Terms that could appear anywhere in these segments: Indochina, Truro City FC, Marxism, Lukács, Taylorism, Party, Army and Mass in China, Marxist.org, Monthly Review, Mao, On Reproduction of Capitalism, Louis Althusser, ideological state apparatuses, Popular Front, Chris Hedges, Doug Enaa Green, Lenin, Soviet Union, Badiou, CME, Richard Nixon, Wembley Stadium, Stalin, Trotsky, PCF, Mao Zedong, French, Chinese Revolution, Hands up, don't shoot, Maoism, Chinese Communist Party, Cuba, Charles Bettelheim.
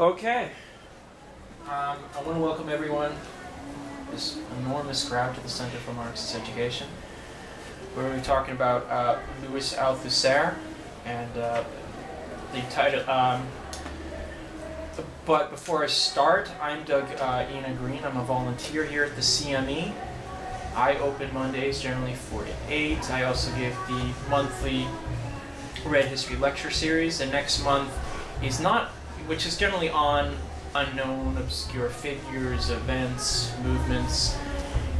Okay. I want to welcome everyone, this enormous crowd, to the Center for Marxist Education. We're going to be talking about Louis Althusser, and the title. But before I start, I'm Doug Enaa Green. I'm a volunteer here at the CME. I open Mondays generally 4 to 8. I also give the monthly Red History lecture series, and next month is not, which is generally on unknown, obscure figures, events, movements.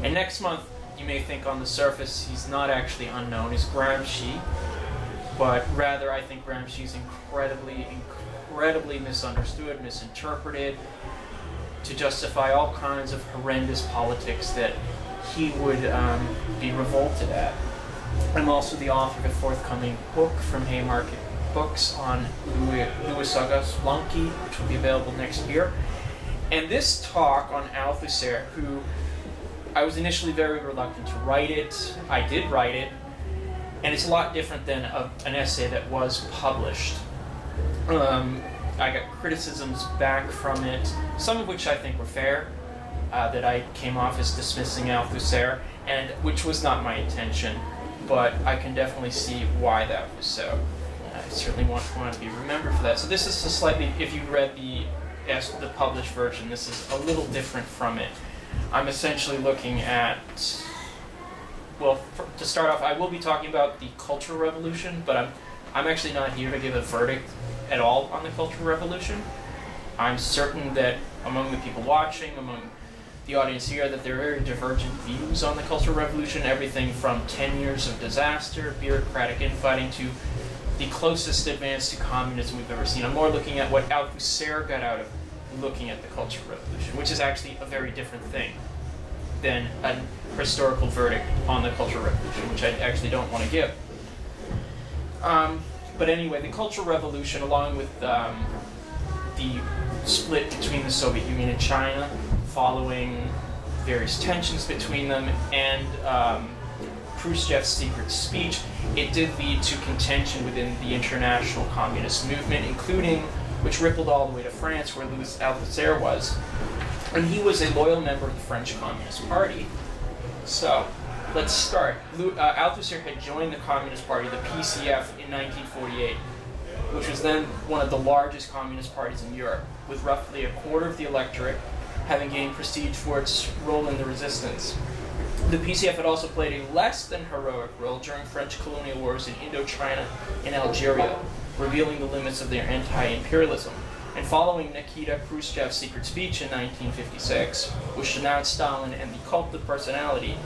And next month, you may think on the surface, he's not actually unknown, is Gramsci. But rather, I think Gramsci is incredibly misunderstood, misinterpreted, to justify all kinds of horrendous politics that he would be revolted at. I'm also the author of a forthcoming book from Haymarket Books on Louis Auguste Blanqui, which will be available next year. And this talk on Althusser, who I was initially very reluctant to write it. I did write it, and it's a lot different than an essay that was published. I got criticisms back from it, some of which I think were fair, that I came off as dismissing Althusser, and which was not my intention, but I can definitely see why that was so. I certainly want to be remembered for that. So this is a slightly, if you read the published version, this is a little different from it. I'm essentially looking at, well, to start off, I will be talking about the Cultural Revolution, but I'm actually not here to give a verdict at all on the Cultural Revolution. I'm certain that among the people watching, among the audience here, that there are very divergent views on the Cultural Revolution, everything from 10 years of disaster, bureaucratic infighting, to the closest advance to communism we've ever seen. I'm more looking at what Althusser got out of looking at the Cultural Revolution, which is actually a very different thing than a historical verdict on the Cultural Revolution, which I actually don't want to give. But anyway, the Cultural Revolution, along with the split between the Soviet Union and China, following various tensions between them, and Khrushchev's secret speech, it did lead to contention within the international communist movement, including, which rippled all the way to France, where Louis Althusser was. And he was a loyal member of the French Communist Party. So, let's start. Althusser had joined the Communist Party, the PCF, in 1948, which was then one of the largest communist parties in Europe, with roughly a quarter of the electorate, having gained prestige for its role in the resistance. The PCF had also played a less than heroic role during French colonial wars in Indochina and Algeria, revealing the limits of their anti-imperialism. And following Nikita Khrushchev's secret speech in 1956, which denounced Stalin and the cult of personality,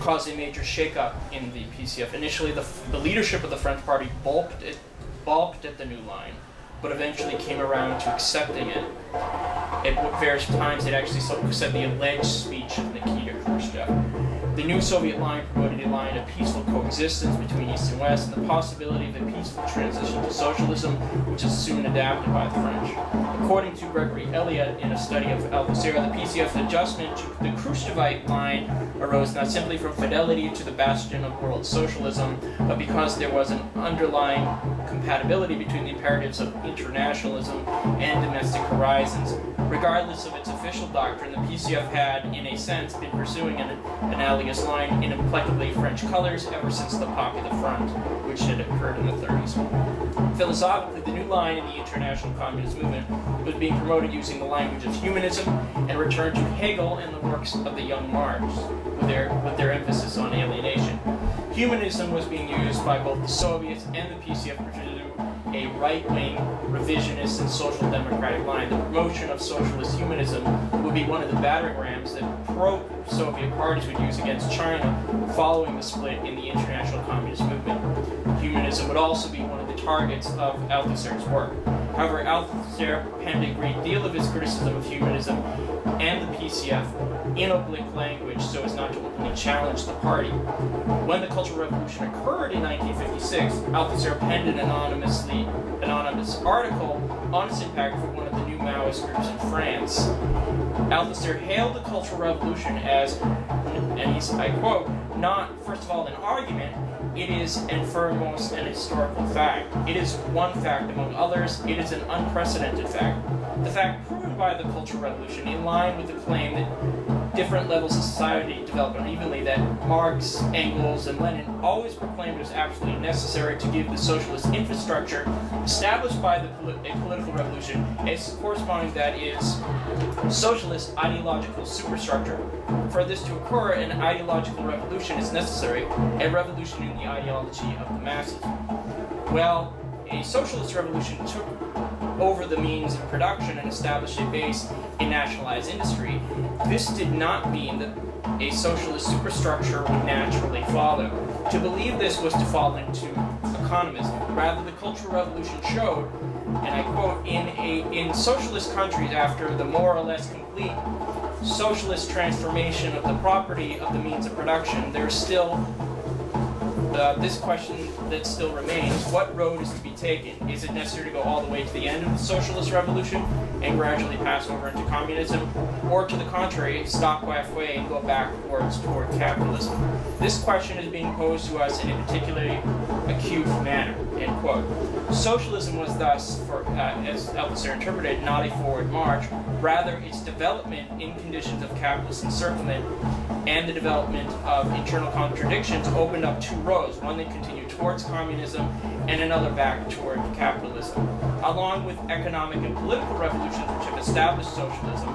caused a major shakeup in the PCF. Initially, the leadership of the French Party balked at the new line, but eventually came around to accepting it. At various times, it actually said the alleged speech of Nikita Khrushchev. The new Soviet line promoted a line of peaceful coexistence between East and West and the possibility of a peaceful transition to socialism, which is soon adapted by the French. According to Gregory Elliott, in a study of Althusser, the PCF's adjustment to the Khrushchevite line arose not simply from fidelity to the bastion of world socialism, but because there was an underlying compatibility between the imperatives of internationalism and domestic horizons. Regardless of its official doctrine, the PCF had, in a sense, been pursuing an analogous line in implacably French colors ever since the Popular Front, which had occurred in the 30s. Philosophically, the new line in the international communist movement was being promoted using the language of humanism and returned to Hegel and the works of the young Marx, with their emphasis on alienation. Humanism was being used by both the Soviets and the PCF to do a right-wing, revisionist, and social democratic line. The promotion of socialist humanism would be one of the battering rams that pro-Soviet parties would use against China following the split in the international communist movement. Humanism would also be one of the targets of Althusser's work. However, Althusser penned a great deal of his criticism of humanism and the PCF in oblique language so as not to openly challenge the party. When the Cultural Revolution occurred in 1956, Althusser penned an anonymous article on its impact for one of the new Maoist groups in France. Althusser hailed the Cultural Revolution as, and I quote, not, first of all, an argument, It is, and foremost, an historical fact. It is one fact among others. It is an unprecedented fact. The fact proven by the Cultural Revolution, in line with the claim that different levels of society develop unevenly, that Marx, Engels, and Lenin always proclaimed as absolutely necessary to give the socialist infrastructure established by a political revolution, a corresponding, that is, socialist ideological superstructure. For this to occur, an ideological revolution is necessary, a revolution in the ideology of the masses. Well, a socialist revolution took over the means of production and established a base in nationalized industry. This did not mean that a socialist superstructure would naturally follow. To believe this was to fall into economism. Rather, the Cultural Revolution showed, and I quote, in socialist countries after the more or less complete socialist transformation of the property of the means of production, there's still this question that still remains: what road is to be taken? Is it necessary to go all the way to the end of the socialist revolution and gradually pass over into communism, or to the contrary, stop halfway and go backwards toward capitalism? This question is being posed to us in a particularly acute manner, end quote. Socialism was thus, as Althusser interpreted, not a forward march, rather its development in conditions of capitalist encirclement and the development of internal contradictions opened up two roads, one that continued towards communism and another back toward capitalism. Along with economic and political revolutions which have established socialism,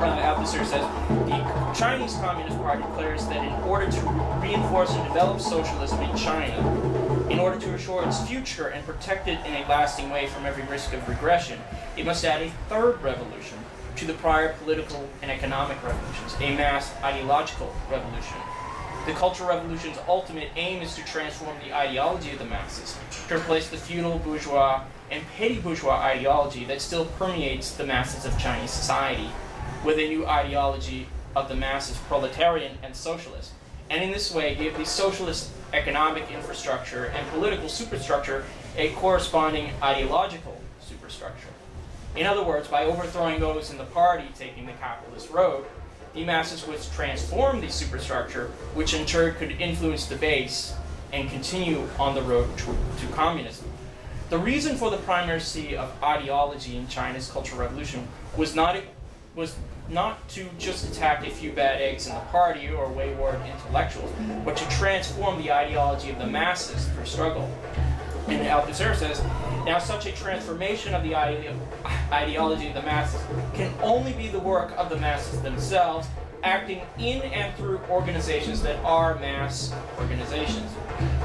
Althusser says, the Chinese Communist Party declares that in order to reinforce and develop socialism in China, in order to assure its future and protect it in a lasting way from every risk of regression, it must add a third revolution to the prior political and economic revolutions, a mass ideological revolution. The Cultural Revolution's ultimate aim is to transform the ideology of the masses, to replace the feudal, bourgeois, and petty bourgeois ideology that still permeates the masses of Chinese society, with a new ideology of the masses, proletarian and socialist, and in this way give the socialist economic infrastructure and political superstructure a corresponding ideological superstructure. In other words, by overthrowing those in the party taking the capitalist road, the masses would transform the superstructure, which in turn could influence the base and continue on the road to communism. The reason for the primacy of ideology in China's Cultural Revolution was not to just attack a few bad eggs in the party or wayward intellectuals, but to transform the ideology of the masses through struggle. And Althusser says, now such a transformation of the ideology of the masses can only be the work of the masses themselves, acting in and through organizations that are mass organizations.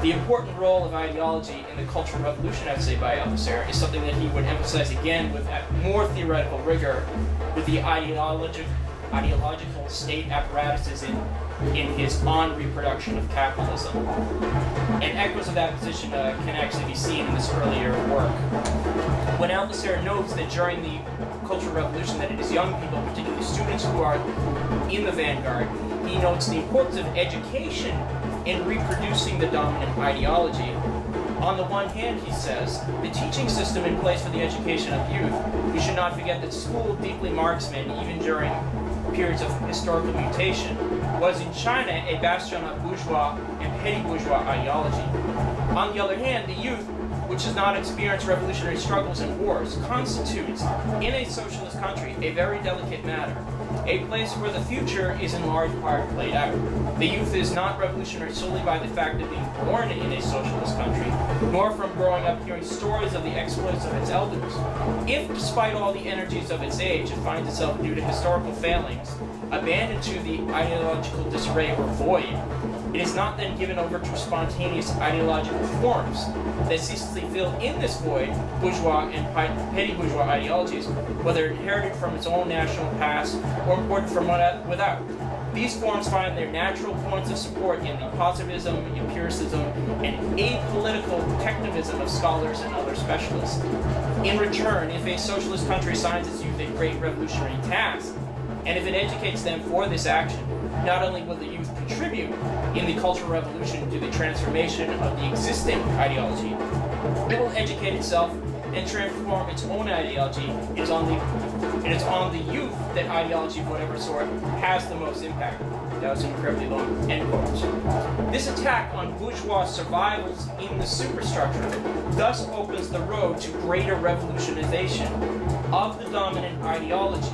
The important role of ideology in the Cultural Revolution essay by Althusser is something that he would emphasize again with more theoretical rigor with the ideological state apparatuses in his On Reproduction of Capitalism. And echoes of that position can actually be seen in this earlier work. When Althusser notes that during the Cultural Revolution that it is young people, particularly students, who are in the vanguard, he notes the importance of education in reproducing the dominant ideology. On the one hand, he says, the teaching system in place for the education of youth, we should not forget that school deeply marks men even during periods of historical mutation, was in China a bastion of bourgeois and petty bourgeois ideology. On the other hand, the youth, which does not experience revolutionary struggles and wars, constitutes, in a socialist country, a very delicate matter, a place where the future is in large part played out. The youth is not revolutionary solely by the fact of being born in a socialist country, nor from growing up hearing stories of the exploits of its elders. If, despite all the energies of its age, it finds itself due to historical failings, abandoned to the ideological disarray or void, it is not then given over to spontaneous ideological forms that ceaselessly fill in this void bourgeois and petty bourgeois ideologies, whether inherited from its own national past or imported from without. These forms find their natural points of support in the positivism, empiricism, and apolitical technivism of scholars and other specialists. In return, if a socialist country assigns its youth a great revolutionary task, and if it educates them for this action, not only will the youth contribute in the Cultural Revolution to the transformation of the existing ideology, it will educate itself and transform its own ideology. It is on the youth that ideology of whatever sort has the most impact. that was incredibly long, end quote. This attack on bourgeois survival in the superstructure thus opens the road to greater revolutionization of the dominant ideology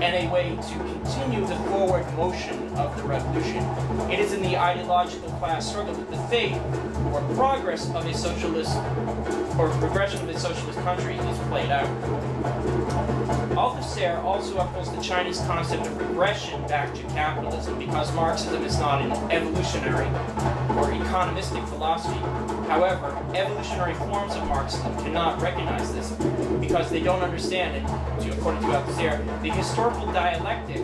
and a way to continue the forward motion of the revolution. It is in the ideological class struggle that the fate or progress of a socialist or progression of a socialist country is played out. Althusser also upholds the Chinese concept of regression back to capitalism because Marxism is not an evolutionary or economistic philosophy. However, evolutionary forms of Marxism cannot recognize this because they don't understand it, according to Althusser. The historical dialectic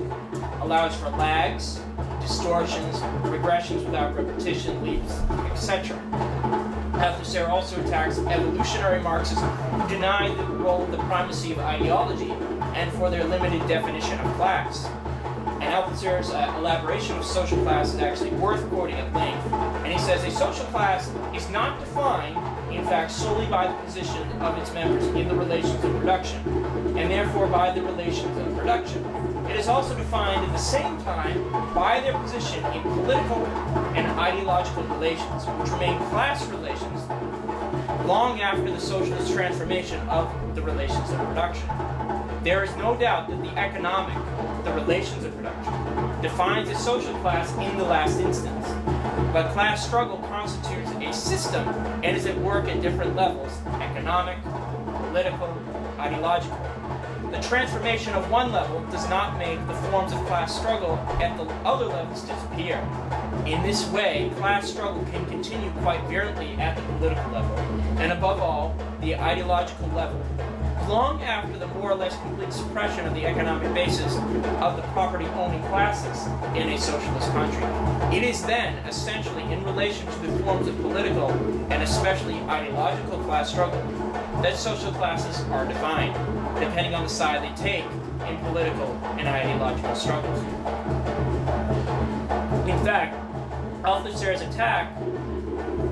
allows for lags, distortions, regressions without repetition, leaps, etc. Althusser also attacks evolutionary Marxists who deny the role of the primacy of ideology and for their limited definition of class. And Althusser's elaboration of social class is actually worth quoting at length. And he says, a social class is not defined, in fact, solely by the position of its members in the relations of production, and therefore by the relations of production. It is also defined at the same time by their position in political and ideological relations, which remain class relations long after the socialist transformation of the relations of production. There is no doubt that the economic, the relations of production, defines a social class in the last instance. But class struggle constitutes a system and is at work at different levels, economic, political, ideological. The transformation of one level does not make the forms of class struggle at the other levels disappear. In this way, class struggle can continue quite virulently at the political level, and above all, the ideological level, long after the more or less complete suppression of the economic basis of the property-owning classes in a socialist country. It is then, essentially, in relation to the forms of political and especially ideological class struggle, that social classes are defined, depending on the side they take in political and ideological struggles. In fact, Althusser's attack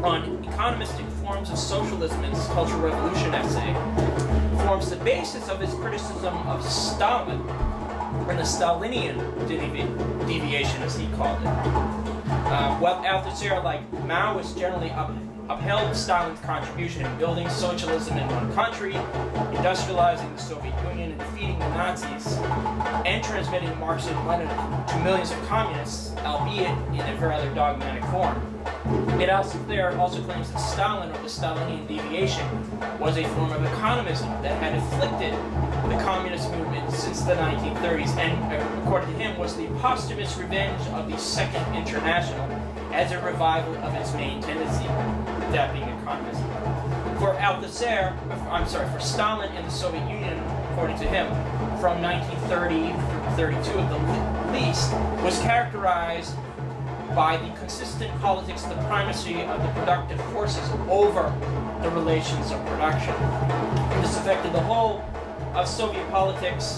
on economistic forms of socialism in his Cultural Revolution essay forms the basis of his criticism of Stalin and the Stalinian deviation, as he called it. While Althusser, like Maoists, generally upheld Stalin's contribution in building socialism in one country, industrializing the Soviet Union and defeating the Nazis, and transmitting Marxism to millions of communists, albeit in a rather dogmatic form. It also claims that Stalin, or the Stalinian deviation, was a form of economism that had afflicted the communist movement since the 1930s, and according to him, was the posthumous revenge of the Second International as a revival of its main tendency, that being economism. For Stalin and the Soviet Union, according to him, from 1930 through 32 at the least, was characterized by the consistent politics, the primacy of the productive forces over the relations of production. This affected the whole of Soviet politics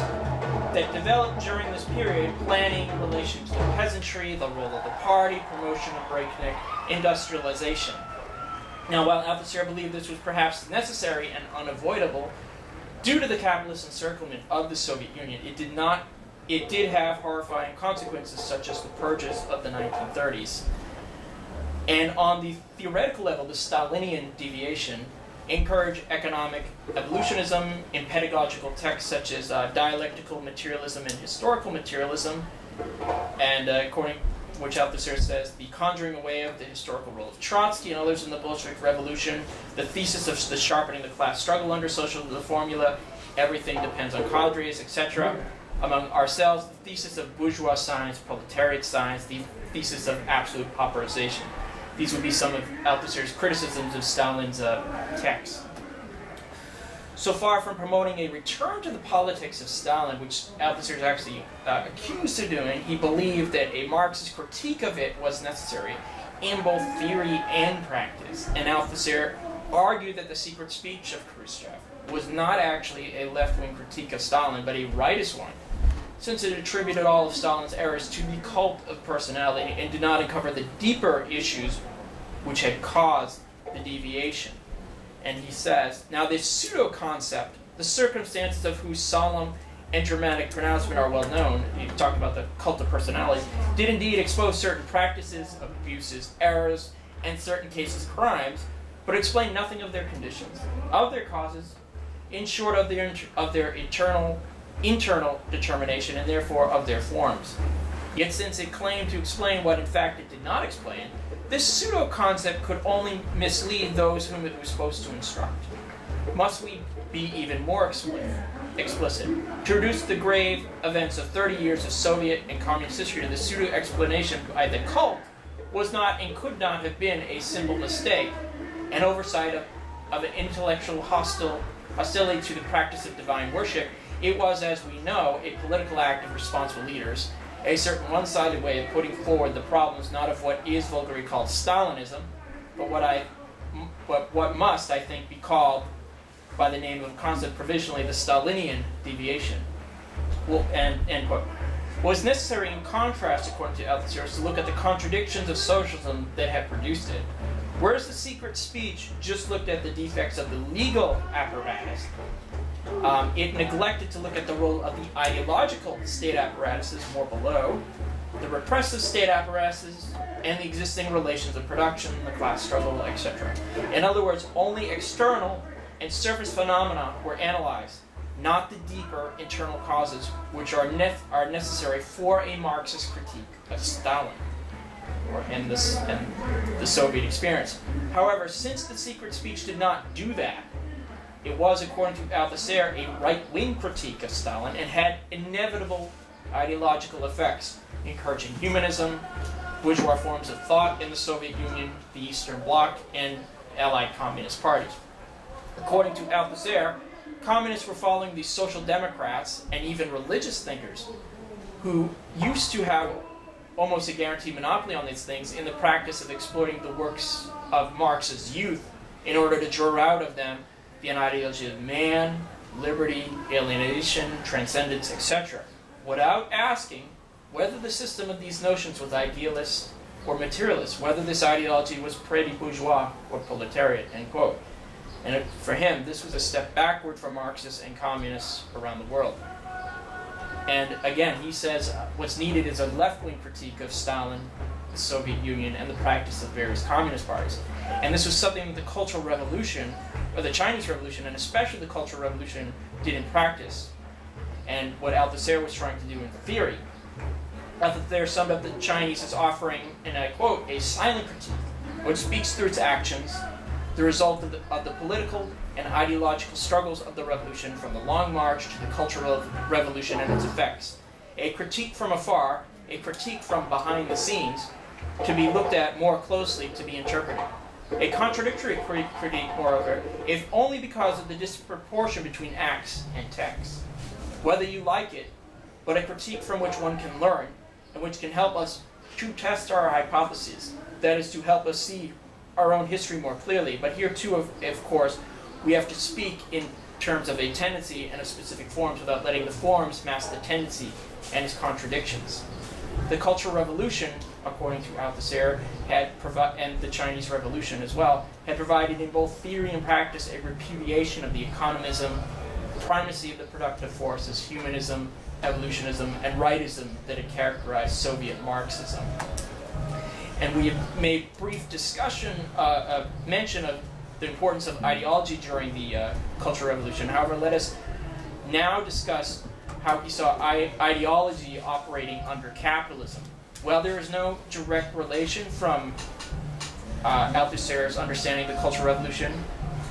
that developed during this period, planning in relation to the peasantry, the role of the party, promotion of breakneck industrialization. Now, while Althusser believed this was perhaps necessary and unavoidable, due to the capitalist encirclement of the Soviet Union, it did have horrifying consequences, such as the purges of the 1930s. And on the theoretical level, the Stalinian deviation encouraged economic evolutionism in pedagogical texts such as dialectical materialism and historical materialism, and according to which Althusser says, the conjuring away of the historical role of Trotsky and others in the Bolshevik Revolution, the thesis of the sharpening of the class struggle under socialism, the formula, everything depends on cadres, etc. Among ourselves, the thesis of bourgeois science, proletariat science, the thesis of absolute pauperization. These would be some of Althusser's criticisms of Stalin's text. So far from promoting a return to the politics of Stalin, which Althusser is actually accused of doing, he believed that a Marxist critique of it was necessary in both theory and practice. And Althusser argued that the secret speech of Khrushchev was not actually a left-wing critique of Stalin, but a rightist one, since it attributed all of Stalin's errors to the cult of personality and did not uncover the deeper issues which had caused the deviation. And he says, now this pseudo-concept, the circumstances of whose solemn and dramatic pronouncement are well known, you talk about the cult of personality, did indeed expose certain practices, abuses, errors, and certain cases crimes, but explain nothing of their conditions, of their causes, in short of their, internal determination, and therefore of their forms. Yet since it claimed to explain what in fact it did not explain, this pseudo-concept could only mislead those whom it was supposed to instruct. Must we be even more explicit? To reduce the grave events of 30 years of Soviet and communist history to the pseudo-explanation by the cult was not and could not have been a simple mistake, an oversight of an intellectual hostility to the practice of divine worship. It was, as we know, a political act of responsible leaders, a certain one-sided way of putting forward the problems not of what is vulgarly called Stalinism, but what must, I think, be called by the name of a concept provisionally the Stalinian deviation. Well, end quote. Was necessary, in contrast, according to Althusser, to look at the contradictions of socialism that have produced it. Whereas the secret speech just looked at the defects of the legal apparatus, it neglected to look at the role of the ideological state apparatuses, more below, the repressive state apparatuses, and the existing relations of production, the class struggle, etc. In other words, only external and surface phenomena were analyzed, not the deeper internal causes which are necessary for a Marxist critique of Stalin and the Soviet experience. However, since the secret speech did not do that, it was, according to Althusser, a right-wing critique of Stalin and had inevitable ideological effects, encouraging humanism, bourgeois forms of thought in the Soviet Union, the Eastern Bloc, and allied communist parties. According to Althusser, communists were following the social democrats and even religious thinkers who used to have almost a guaranteed monopoly on these things in the practice of exploiting the works of Marx's youth in order to draw out of them the ideology of man, liberty, alienation, transcendence, etc., without asking whether the system of these notions was idealist or materialist, whether this ideology was pretty-bourgeois or proletariat, end quote. And it, for him, this was a step backward for Marxists and communists around the world. And again, he says what's needed is a left-wing critique of Stalin, the Soviet Union, and the practice of various communist parties. And this was something that the Cultural Revolution, or the Chinese Revolution, and especially the Cultural Revolution, did in practice, and what Althusser was trying to do in theory. Althusser summed up the Chinese as offering, and I quote, a silent critique, which speaks through its actions, the result of the political and ideological struggles of the revolution, from the Long March to the Cultural Revolution and its effects. A critique from afar, a critique from behind the scenes, to be looked at more closely, to be interpreted. A contradictory critique, moreover, if only because of the disproportion between acts and texts. Whether you like it, but a critique from which one can learn, and which can help us to test our hypotheses, that is, to help us see our own history more clearly. But here too, of course, we have to speak in terms of a tendency and a specific forms without letting the forms mask the tendency and its contradictions. The Cultural Revolution, according to Althusser, and the Chinese Revolution as well, had provided in both theory and practice a repudiation of the economism, primacy of the productive forces, humanism, evolutionism, and rightism that had characterized Soviet Marxism. And we have made brief discussion, mention of the importance of ideology during the Cultural Revolution. However, let us now discuss how he saw ideology operating under capitalism. Well, there is no direct relation from Althusser's understanding of the Cultural Revolution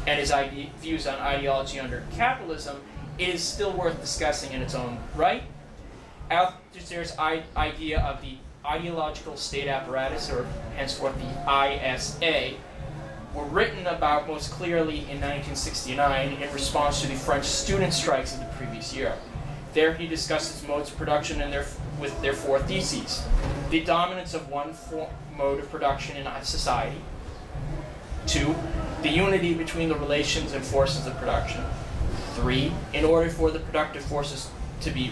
and his views on ideology under capitalism. It is still worth discussing in its own right. Althusser's idea of the ideological state apparatus, or henceforth the ISA, were written about most clearly in 1969 in response to the French student strikes of the previous year. There he discusses modes of production and with their four theses: the dominance of one mode of production in society, 2, the unity between the relations and forces of production, 3, in order for the productive forces to be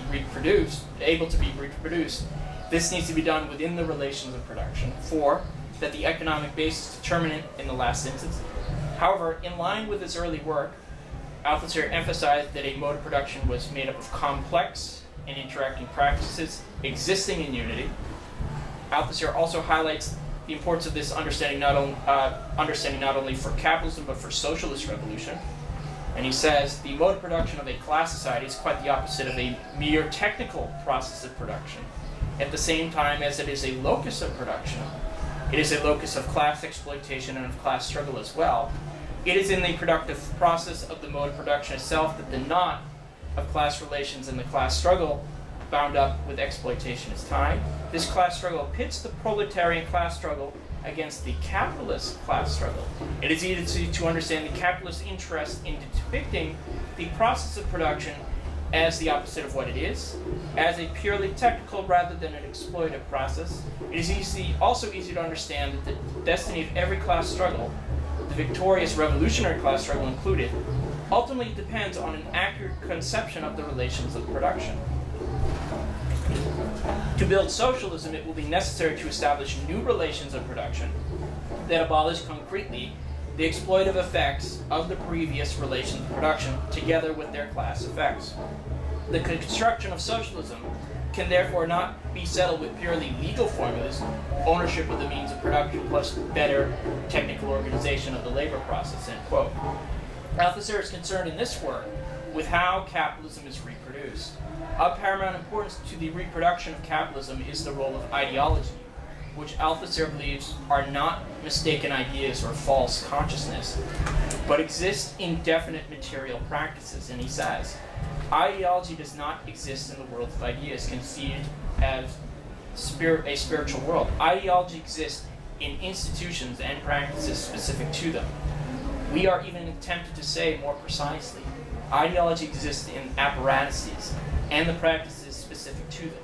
able to be reproduced, this needs to be done within the relations of production, 4, that the economic base is determinant in the last instance. However, in line with his early work, Althusser emphasized that a mode of production was made up of complex and interacting practices existing in unity. Althusser also highlights the importance of this understanding not only for capitalism but for socialist revolution. And he says, the mode of production of a class society is quite the opposite of a mere technical process of production. At the same time as it is a locus of production, it is a locus of class exploitation and of class struggle as well. It is in the productive process of the mode of production itself that the knot of class relations and the class struggle bound up with exploitation is tied. This class struggle pits the proletarian class struggle against the capitalist class struggle. It is easy to understand the capitalist interest in depicting the process of production as the opposite of what it is, as a purely technical rather than an exploitive process. It is also easy to understand that the destiny of every class struggle, the victorious revolutionary class struggle included, ultimately depends on an accurate conception of the relations of production. To build socialism, it will be necessary to establish new relations of production that abolish concretely the exploitive effects of the previous relations of production together with their class effects. The construction of socialism can therefore not be settled with purely legal formulas, ownership of the means of production plus better technical organization of the labor process, end quote. Althusser is concerned in this work with how capitalism is reproduced. Of paramount importance to the reproduction of capitalism is the role of ideology, which Althusser believes are not mistaken ideas or false consciousness, but exist in definite material practices. And he says, ideology does not exist in the world of ideas, conceived as a spiritual world. Ideology exists in institutions and practices specific to them. We are even tempted to say more precisely, ideology exists in apparatuses and the practices specific to them.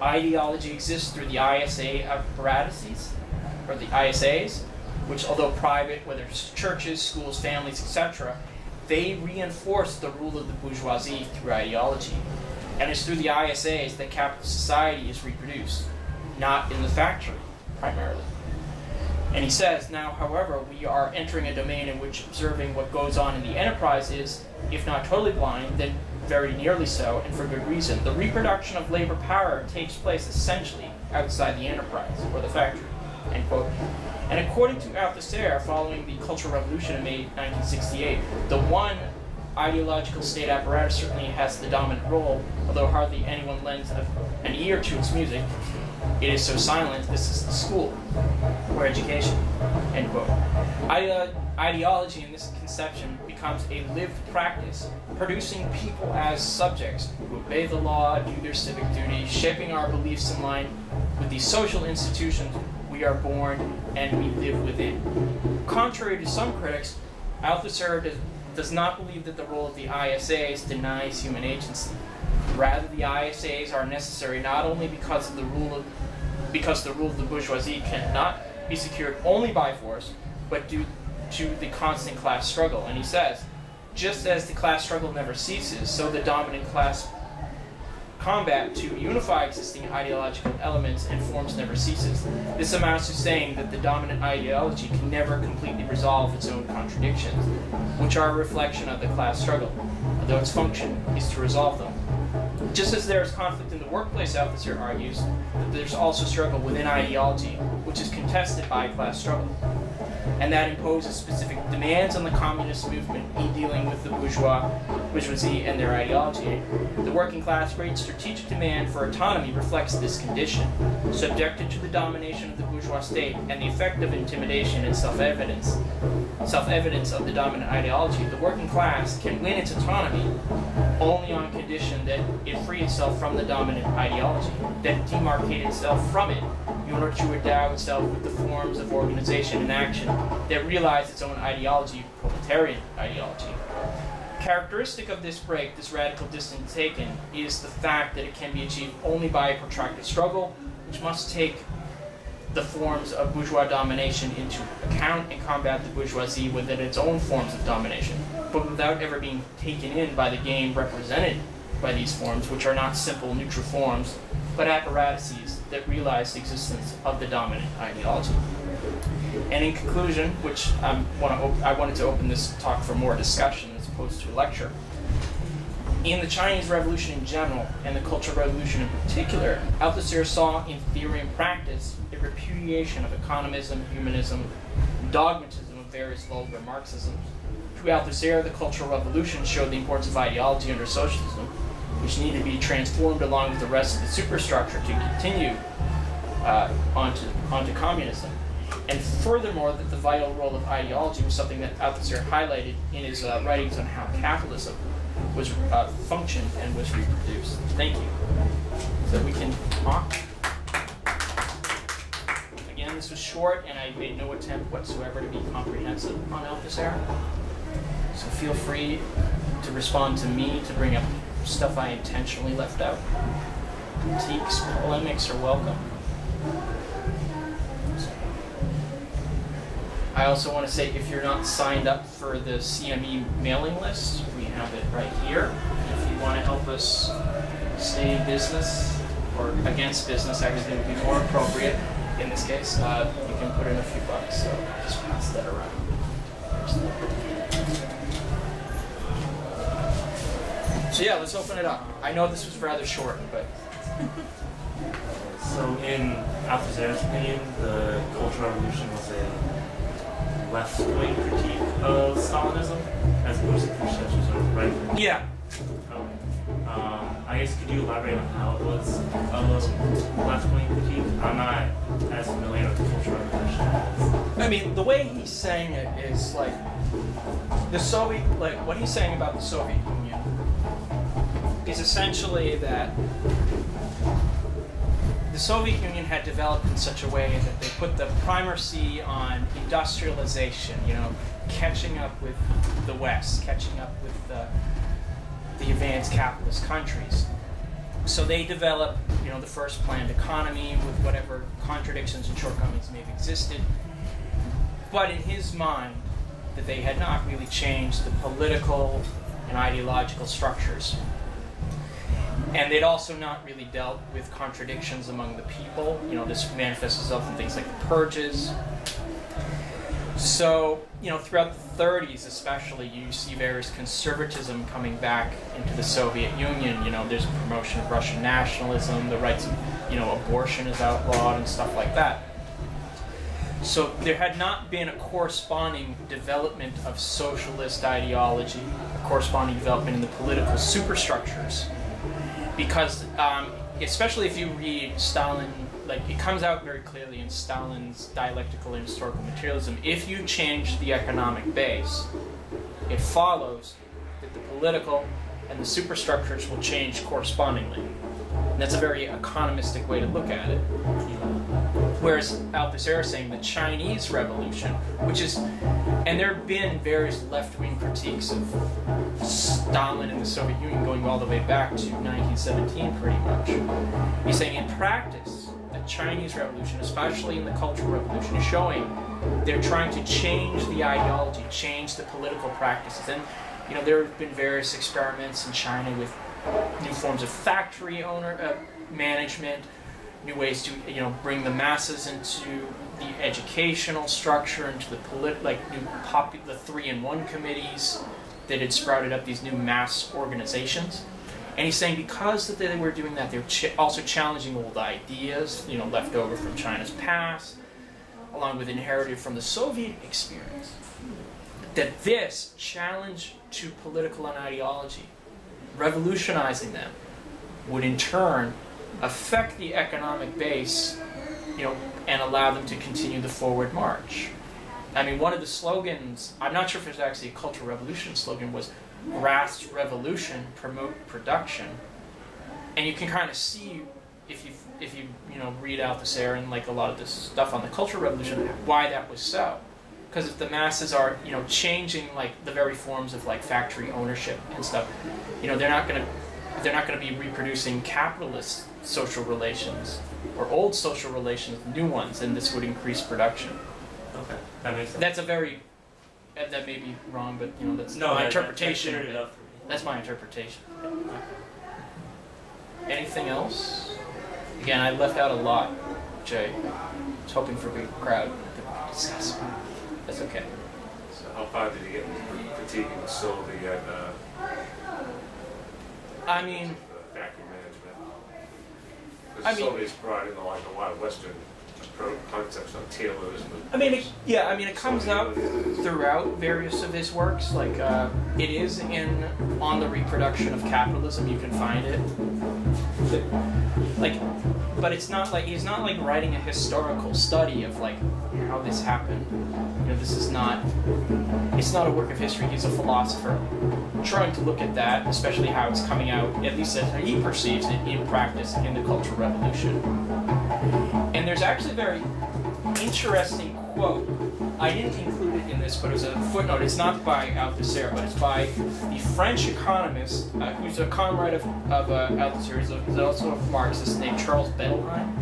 Ideology exists through the ISA apparatuses, or the ISAs, which, although private, whether it's churches, schools, families, etc., they reinforce the rule of the bourgeoisie through ideology. And it's through the ISAs that capitalist society is reproduced, not in the factory, primarily. And he says, now, however, we are entering a domain in which observing what goes on in the enterprise is, if not totally blind, then very nearly so, and for good reason. The reproduction of labor power takes place essentially outside the enterprise, or the factory, end quote. And according to Althusser, following the Cultural Revolution in May 1968, the one ideological state apparatus certainly has the dominant role, although hardly anyone lends an ear to its music. It is so silent, this is the school, or education, end quote. Ideology in this conception becomes a lived practice, producing people as subjects who obey the law, do their civic duty, shaping our beliefs in line with the social institutions we are born and we live within. Contrary to some critics, Althusser does not believe that the role of the ISAs denies human agency. Rather, the ISAs are necessary not only because the rule of the bourgeoisie cannot be secured only by force, but due to the constant class struggle. And he says, just as the class struggle never ceases, so the dominant class combat to unify existing ideological elements and forms never ceases. This amounts to saying that the dominant ideology can never completely resolve its own contradictions, which are a reflection of the class struggle, although its function is to resolve them. Just as there is conflict in the workplace, Althusser argues that there's also struggle within ideology, which is contested by class struggle, and that imposes specific demands on the communist movement in dealing with the bourgeoisie and their ideology. The working class' great strategic demand for autonomy reflects this condition, subjected to the domination of the bourgeois state and the effect of intimidation and self-evidence of the dominant ideology. The working class can win its autonomy only on condition that it free itself from the dominant ideology, that it demarcate itself from it in order to endow itself with the forms of organization and action that realize its own ideology, proletarian ideology. Characteristic of this break, this radical distance taken, is the fact that it can be achieved only by a protracted struggle, which must take the forms of bourgeois domination into account and combat the bourgeoisie within its own forms of domination, but without ever being taken in by the game represented by these forms, which are not simple neutral forms, but apparatuses that realize the existence of the dominant ideology. And in conclusion, which I wanted to open this talk for more discussion, opposed to lecture. In the Chinese Revolution in general, and the Cultural Revolution in particular, Althusser saw in theory and practice a repudiation of economism, humanism, dogmatism of various vulgar Marxisms. To Althusser, the Cultural Revolution showed the importance of ideology under socialism, which needed to be transformed along with the rest of the superstructure to continue onto communism. And furthermore, that the vital role of ideology was something that Althusser highlighted in his writings on how capitalism was functioned and was reproduced. Thank you. So we can talk. Again, this was short, and I made no attempt whatsoever to be comprehensive on Althusser. So feel free to respond to me, to bring up stuff I intentionally left out. Critiques, polemics are welcome. I also want to say, if you're not signed up for the CME mailing list, we have it right here. If you want to help us stay in business, or against business, actually it would be more appropriate in this case, you can put in a few bucks, so just pass that around. So yeah, let's open it up. I know this was rather short, but... So in Althusser's opinion, the Cultural Revolution was a left-wing critique of Stalinism, as opposed to Khrushchev's right? Yeah. Okay. I guess, could you elaborate on how it was a left-wing critique? I'm not as familiar with the Cultural Revolution. I mean, the way he's saying it is like the Soviet, like what he's saying about the Soviet Union is essentially that the Soviet Union had developed in such a way that they put the primacy on industrialization, you know, catching up with the West, catching up with the advanced capitalist countries. So they developed, you know, the first planned economy with whatever contradictions and shortcomings may have existed. But in his mind, that they had not really changed the political and ideological structures. And they'd also not really dealt with contradictions among the people. You know, this manifests itself in things like the purges. So, you know, throughout the 30s especially, you see various conservatism coming back into the Soviet Union. You know, there's a promotion of Russian nationalism, the rights of, you know, abortion is outlawed and stuff like that. So there had not been a corresponding development of socialist ideology, a corresponding development in the political superstructures. Because, especially if you read Stalin, like it comes out very clearly in Stalin's dialectical and historical materialism, if you change the economic base, it follows that the political and the superstructures will change correspondingly. And that's a very economistic way to look at it. Whereas Althusser is saying the Chinese Revolution, which is, and there have been various left-wing critiques of Stalin and the Soviet Union going all the way back to 1917 pretty much. He's saying in practice, the Chinese Revolution, especially in the Cultural Revolution, is showing they're trying to change the ideology, change the political practices. And you know, there have been various experiments in China with new forms of factory management, new ways to, you know, bring the masses into the educational structure, into the the 3-in-1 committees that had sprouted up these new mass organizations. And he's saying because that they were doing that, they were also challenging old ideas, you know, left over from China's past, along with inherited from the Soviet experience. That this challenge to political and ideology, revolutionizing them, would in turn affect the economic base, you know, and allow them to continue the forward march. I mean, one of the slogans, I'm not sure if it's actually a Cultural Revolution slogan, was "Grass Revolution, Promote Production." And you can kind of see, if you read Althusser and like a lot of this stuff on the Cultural Revolution, why that was so. Because if the masses are, you know, changing like the very forms of like factory ownership and stuff, you know, they're not going to be reproducing capitalist social relations or old social relations with new ones, and this would increase production. Okay, that makes sense. That's a very, that may be wrong, but you know, that's no, my interpretation. That's my interpretation. Anything else? Again, I left out a lot, which I was hoping for a big crowd to discuss. That's okay. So. how far did you get with critiquing solely at I mean, vacuum management? Because Soviets brought in like a lot of Western concepts on Taylorism. It comes up throughout various of his works. Like it is in On the Reproduction of Capitalism. You can find it. Like, but it's not like he's not like writing a historical study of like how this happened. You know, this is not. It's not a work of history. He's a philosopher trying to look at that, especially how it's coming out, at least as he perceives it in practice in the Cultural Revolution. And there's actually a very interesting quote. I didn't include it in this, but it was a footnote. It's not by Althusser, but it's by the French economist, who's a comrade of Althusser. He's also a Marxist named Charles Bettelheim.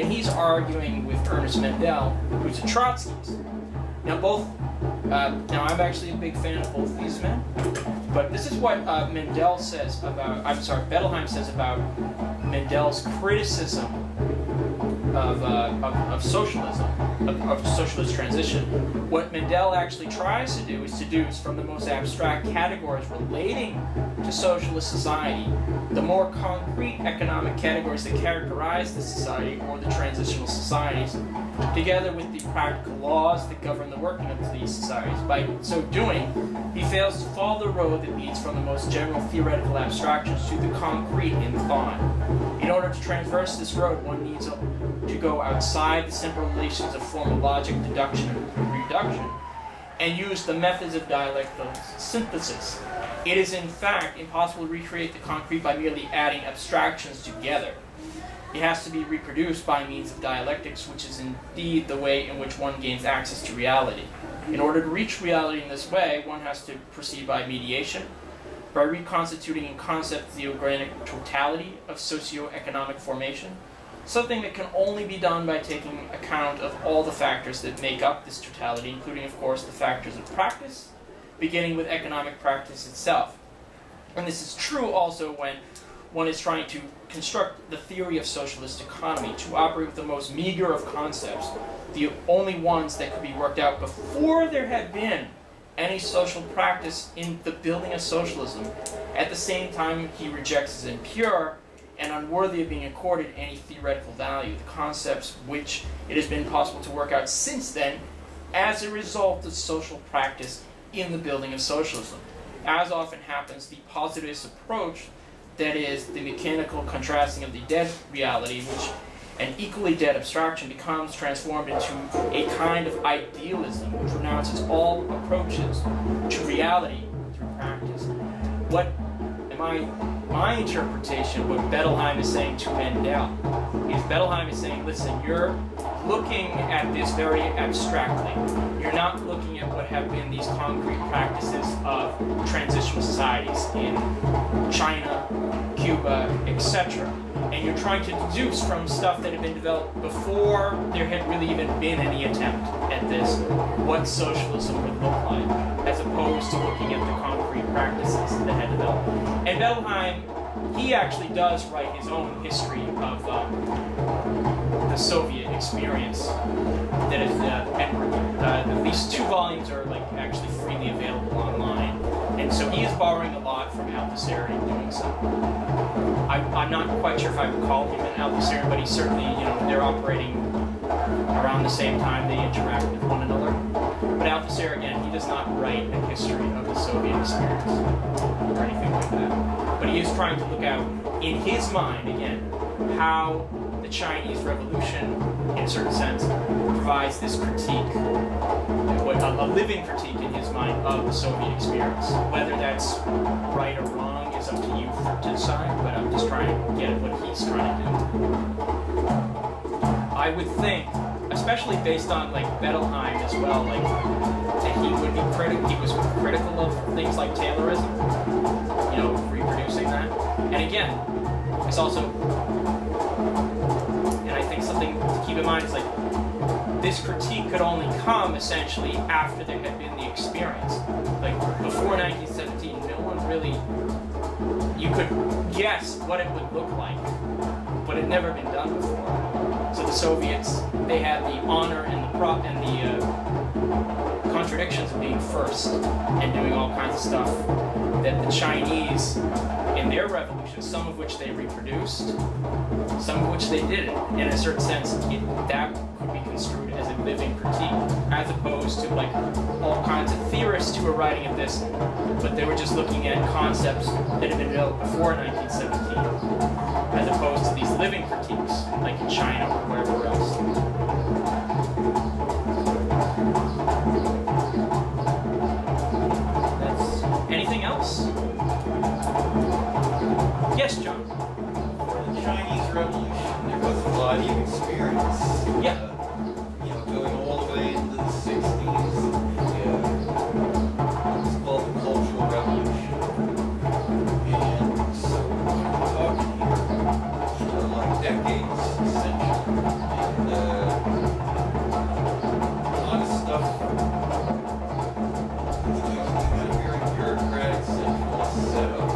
And he's arguing with Ernest Mandel, who's a Trotskyist. Now, I'm actually a big fan of both these men, but this is what Bettelheim says about Mandel's criticism of socialism, of socialist transition. What Mandel actually tries to do is deduce from the most abstract categories relating to socialist society the more concrete economic categories that characterize the society or the transitional societies, together with the practical laws that govern the working of these societies. By so doing, he fails to follow the road that leads from the most general theoretical abstractions to the concrete in thought. In order to traverse this road, one needs to go outside the simple relations of formal logic, deduction, and reduction, and use the methods of dialectical synthesis. It is, in fact, impossible to recreate the concrete by merely adding abstractions together. It has to be reproduced by means of dialectics, which is indeed the way in which one gains access to reality. In order to reach reality in this way, one has to proceed by mediation, by reconstituting in concept the organic totality of socio-economic formation, something that can only be done by taking account of all the factors that make up this totality, including, of course, the factors of practice, beginning with economic practice itself. And this is true also when one is trying to construct the theory of socialist economy, to operate with the most meager of concepts, the only ones that could be worked out before there had been any social practice in the building of socialism. At the same time, he rejects as impure and unworthy of being accorded any theoretical value the concepts which it has been possible to work out since then as a result of social practice in the building of socialism. As often happens, the positivist approach, that is, the mechanical contrasting of the dead reality, which an equally dead abstraction, becomes transformed into a kind of idealism which renounces all approaches to reality through practice. What am I... My interpretation, what Bettelheim is saying to Mandel, is Bettelheim is saying, listen, you're looking at this very abstractly. You're not looking at what have been these concrete practices of transitional societies in China, Cuba, etc. And you're trying to deduce from stuff that had been developed before there had really even been any attempt at this, what socialism would look like, as opposed to looking at the concrete practices that had developed. And Bettelheim, he actually does write his own history of the Soviet experience. That is, at least 2 volumes are like actually freely available online. And so he is borrowing a lot from Althusser in doing so. I'm not quite sure if I would call him an Althusser, but he certainly, they're operating around the same time, they interact with one another. But Althusser, again, he does not write a history of the Soviet experience or anything like that. But he is trying to look out, in his mind, again, how the Chinese Revolution, in a certain sense, provides this critique, a living critique in his mind of the Soviet experience. Whether that's right or wrong is up to you to decide, but I'm just trying to get at what he's trying to do. I would think, especially based on like Bettelheim as well, like that he was critical of things like Taylorism, reproducing that. And again, it's also something to keep in mind is like this critique could only come essentially after there had been the experience. Like before 1917, no one really, you could guess what it would look like, but it had never been done before. So the Soviets, they had the honor and the contradictions of being first and doing all kinds of stuff that the Chinese in their revolution, some of which they reproduced, some of which they didn't. And in a certain sense, that could be construed as a living critique, as opposed to like all kinds of theorists who were writing at this, but they were just looking at concepts that had been developed before 1917, as opposed to these living critiques, like in China or wherever else. Yes, John. For the Chinese Revolution, there was a lot of experience. Yeah. Going all the way into the 60s. It's called the Cultural Revolution. And so we're talking here for like decades, essentially. And a lot of stuff in a very bureaucratic central setup.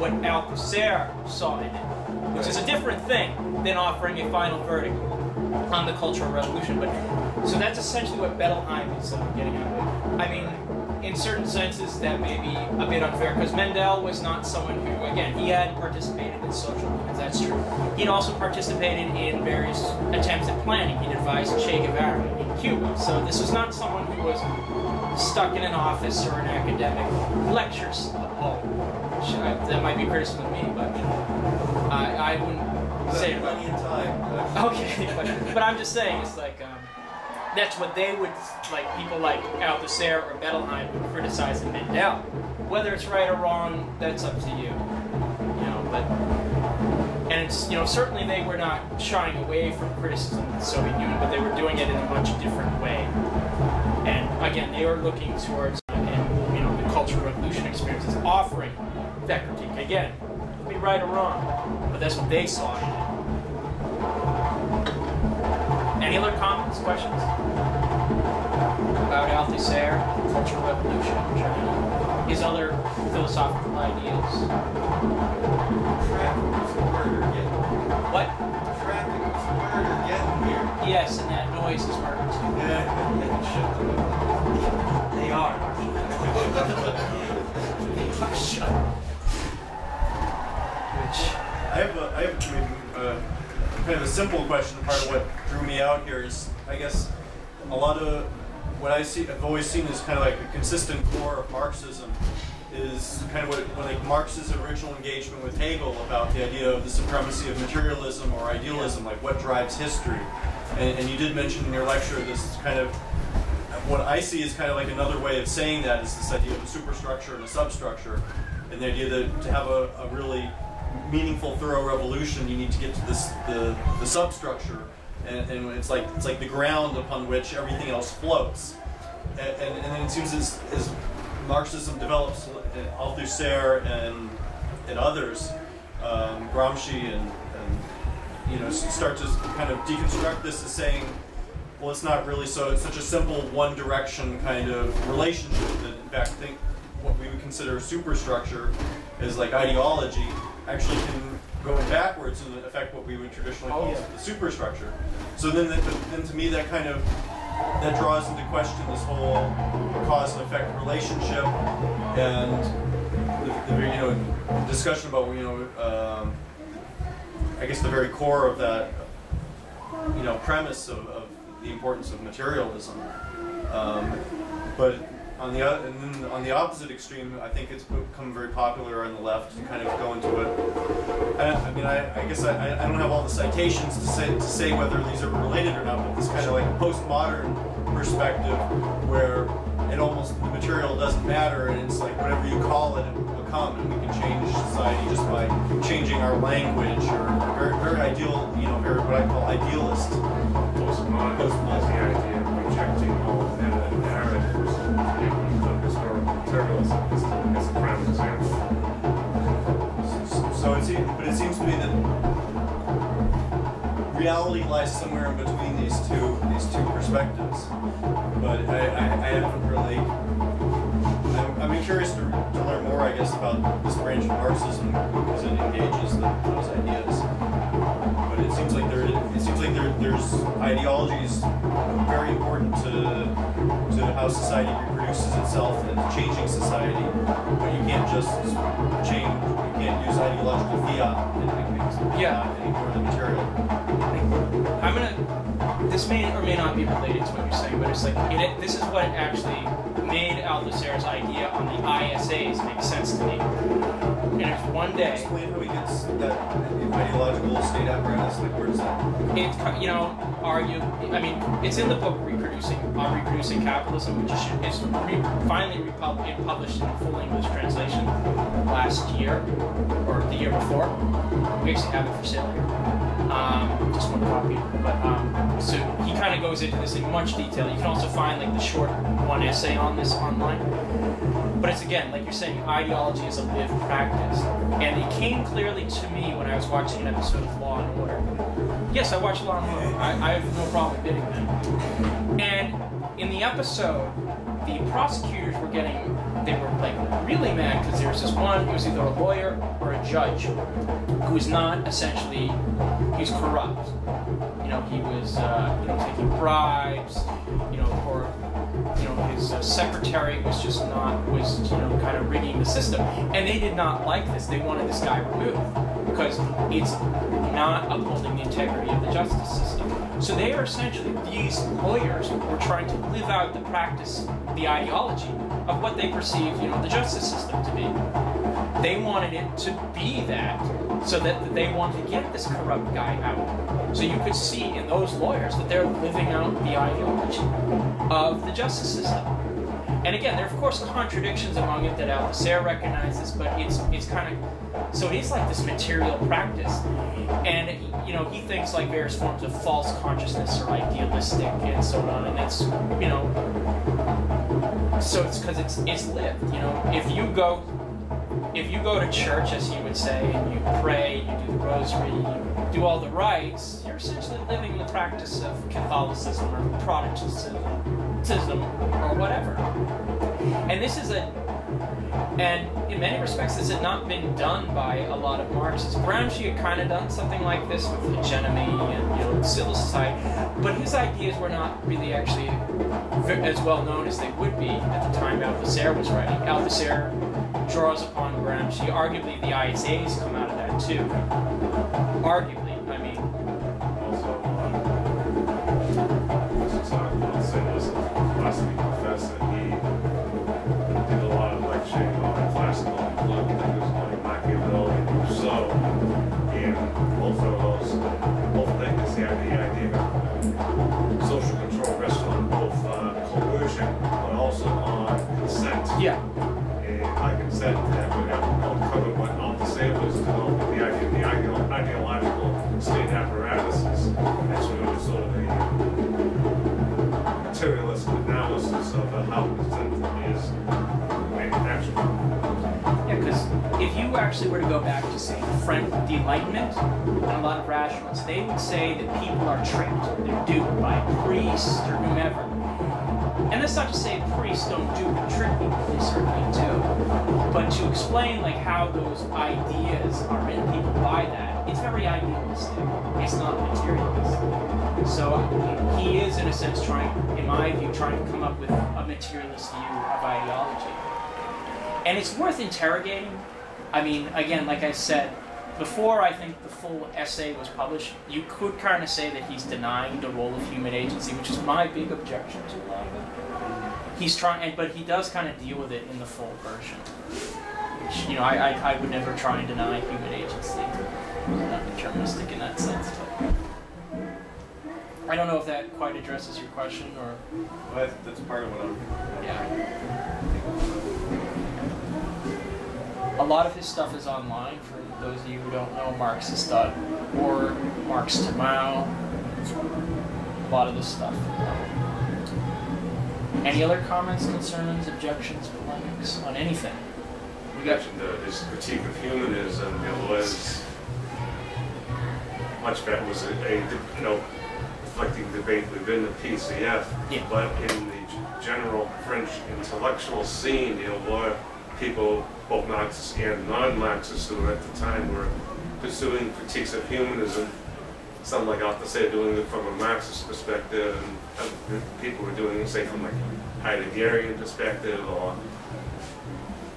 What Althusser saw in it, which is a different thing than offering a final verdict on the Cultural Revolution. But so that's essentially what Bettelheim is getting at. I mean, in certain senses, that may be a bit unfair because Mandel was not someone who, again, he had participated in social movements. That's true. He'd also participated in various attempts at planning. He'd advised Che Guevara in Cuba. So this was not someone who was stuck in an office or an academic lecture hall. That might be criticism of me, but I wouldn't say plenty of time. Okay, but I'm just saying, it's like that's what they would like. People like Althusser or Bettelheim would criticize in Mandel. Whether it's right or wrong, that's up to you. And it's, certainly they were not shying away from criticism of the Soviet Union, but they were doing it in a much different way. And again, they were looking towards the Cultural Revolution experience as offering that critique. Again, it'll be right or wrong, but that's what they saw in it. Any other comments, questions about Althusser, Cultural Revolution, China, his other philosophical ideas? Traffic was murder getting here. What? Traffic was murder getting here. Yes, and that noise is murder too. They are. Shut up. I have kind of a simple question. Part of what drew me out here is, I guess, a lot of what I've always seen is kind of like a consistent core of Marxism is kind of like Marx's original engagement with Hegel about the idea of the supremacy of materialism or idealism, like what drives history. And you did mention in your lecture this kind of, what I see is kind of like another way of saying that is this idea of a superstructure and a substructure, and the idea that to have a really meaningful, thorough revolution, you need to get to this the substructure, and it's like the ground upon which everything else floats. And then it seems as Marxism develops, Althusser and others, Gramsci and you know, start to kind of deconstruct this as saying, well, it's not really so. It's such a simple one-direction kind of relationship that, in fact, think what we would consider superstructure as like ideology actually can go backwards and affect what we would traditionally call the superstructure. So then to me, that kind of that draws into question this whole cause and effect relationship and the discussion about I guess the very core of that premise of the importance of materialism, but on the opposite extreme, I think it's become very popular on the left to kind of go into it. I guess I don't have all the citations to say whether these are related or not, but this kind of like postmodern perspective where it almost the material doesn't matter, and it's like whatever you call it, it will become, and we can change society just by changing our language or very, very ideal, very what I call idealist. Postmodern is the idea of rejecting all of the narratives of historical materialism as a prime example. But it seems to me that reality lies somewhere in between these two perspectives. But I haven't really. I'm curious to learn more, I guess, about this branch of Marxism because it engages those ideas. But it seems like there's ideologies very important to how society reproduces itself and to changing society. But you can't just change. You can't use ideological fiat and things. Yeah. Anymore than material. I'm gonna. This may or may not be related to what you're saying, but it's like this is what actually made Althusser's idea on the ISAs make sense to me. And if one day, explain how he gets that ideological state apparatus, like where is that? It's it's in the book On Reproducing Capitalism, which is finally republished in a full English translation last year or the year before. We actually have it for sale here. Just one copy, but so he kind of goes into this in much detail. You can also find like the short one essay on this online. But it's again, like you're saying, ideology is a lived practice, and it came clearly to me when I was watching an episode of Law and Order. Yes, I watch Law and Order. I have no problem admitting that. And in the episode, the prosecutors were they were like really mad because there was this one who was either a lawyer or a judge who was not essentially, he was corrupt. He was taking bribes, or his secretary was just kind of rigging the system. And they did not like this. They wanted this guy removed because it's not upholding the integrity of the justice system. So they are essentially, these lawyers were trying to live out the practice, the ideology of what they perceive, the justice system to be. They wanted it to be that, so that they wanted to get this corrupt guy out. So you could see in those lawyers that they're living out the ideology of the justice system. And again, there are of course contradictions among it that Althusser recognizes, but it's kind of, so it is like this material practice. And he thinks like various forms of false consciousness are idealistic and so on, and that's so it's because it's lived. If you go to church, as he would say, and you pray, you do the rosary, you do all the rites, you're essentially living the practice of Catholicism or Protestantism or whatever. And in many respects, this had not been done by a lot of Marxists. Gramsci had kind of done something like this with hegemony and civil society, but his ideas were not really actually as well known as they would be at the time Althusser was writing. Althusser draws upon Gramsci. Arguably, the ISAs come out of that too. Arguably, I mean. Also, actually were to go back to, say, the Enlightenment and a lot of rationalists, they would say that people are tricked or they're duped by priests or whomever. And that's not to say priests don't dupe and trick people, they certainly do. But to explain like how those ideas are in people by that, it's very idealistic. It's not materialistic. So he is, in a sense, in my view, trying to come up with a materialist view of ideology. And it's worth interrogating. I mean, again, like I said, before I think the full essay was published, you could kind of say that he's denying the role of human agency, which is my big objection to a lot of it. He's trying, but he does kind of deal with it in the full version. Which, you know, I would never try and deny human agency. I'm not deterministic in that sense, but I don't know if that quite addresses your question, or... Well, that's part of what I'm... Yeah. A lot of his stuff is online, for those of you who don't know, Marxist.org, Marx to Mao, a lot of this stuff. Any other comments, concerns, objections, polemics on anything? You mentioned his critique of humanism. It was much better, was reflecting debate within the PCF, yeah. But in the general French intellectual scene, you know, a lot of people, both Marxists and non-Marxists, who at the time were pursuing critiques of humanism, some, like I have to say, doing it from a Marxist perspective, and other people were doing it, say, from like a Heideggerian perspective or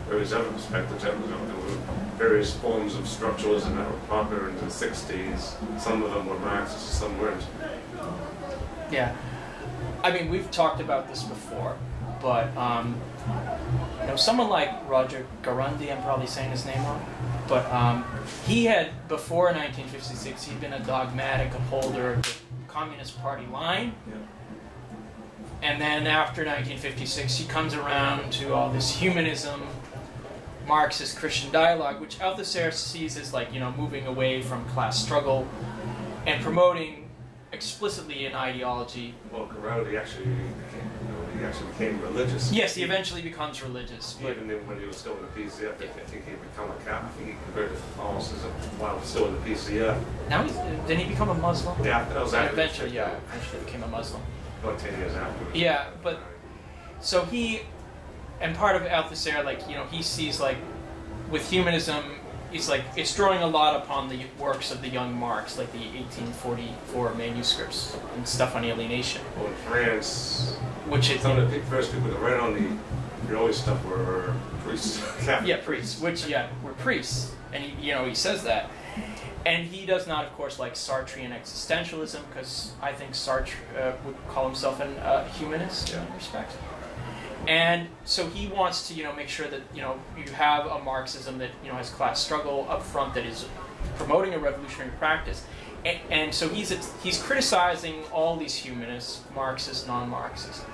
various other perspectives. There were various forms of structuralism that were popular in the 60s. Some of them were Marxist, some weren't. Yeah, I mean, we've talked about this before, but you know, someone like Roger Garaudy, I'm probably saying his name wrong, but he had, before 1956, he'd been a dogmatic upholder of the Communist Party line, yeah. And then after 1956, he comes around to all this humanism, Marxist Christian dialogue, which Althusser sees as, like, you know, moving away from class struggle and promoting explicitly in ideology. Well, Garaudy actually became religious. Yes, he eventually becomes religious. Even when he was still in the PCF, I think he became a Catholic. He converted to Catholicism while still in the PCF. Now he's, didn't he become a Muslim? Yeah, that was after. Eventually, yeah, eventually became a Muslim. About 10 years after. Yeah, but so he, and part of Althusser, like, you know, he sees, like, with humanism, he's like, it's drawing a lot upon the works of the young Marx, like the 1844 manuscripts and stuff on alienation. Well, in France, which is some of the first people that read on the early stuff were priests. Yeah, priests. Which, yeah, were priests, and he, you know, he says that, and he does not, of course, like Sartre and existentialism, because I think Sartre would call himself an humanist, yeah, in respect. And so he wants to, you know, make sure that, you know, you have a Marxism that, you know, has class struggle up front, that is promoting a revolutionary practice. And so he's criticizing all these humanists, Marxists, non-Marxists.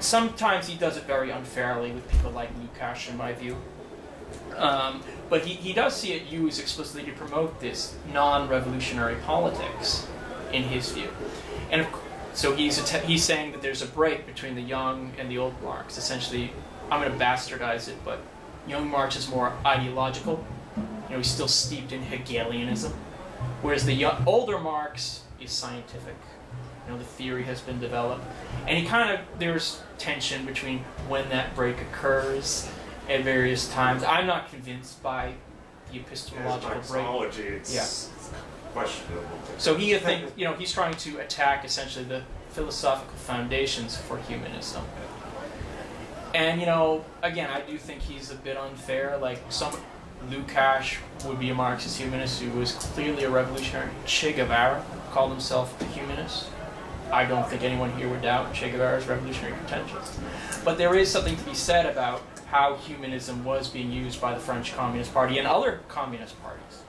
Sometimes he does it very unfairly with people like Lukács, in my view. But he does see it used explicitly to promote this non-revolutionary politics, in his view. And of course, so he's saying that there's a break between the young and the old Marx. Essentially, I'm going to bastardize it, but young Marx is more ideological. You know, he's still steeped in Hegelianism, whereas the older Marx is scientific. You know, the theory has been developed, and he kind of, there's tension between when that break occurs at various times. I'm not convinced by the epistemological break. It's, yeah. So he, I think, you know, he's trying to attack essentially the philosophical foundations for humanism. And, you know, again, I do think he's a bit unfair. Like, some Lukács would be a Marxist humanist who was clearly a revolutionary. Che Guevara called himself a humanist. I don't think anyone here would doubt Che Guevara's revolutionary potentials. But there is something to be said about how humanism was being used by the French Communist Party and other communist parties.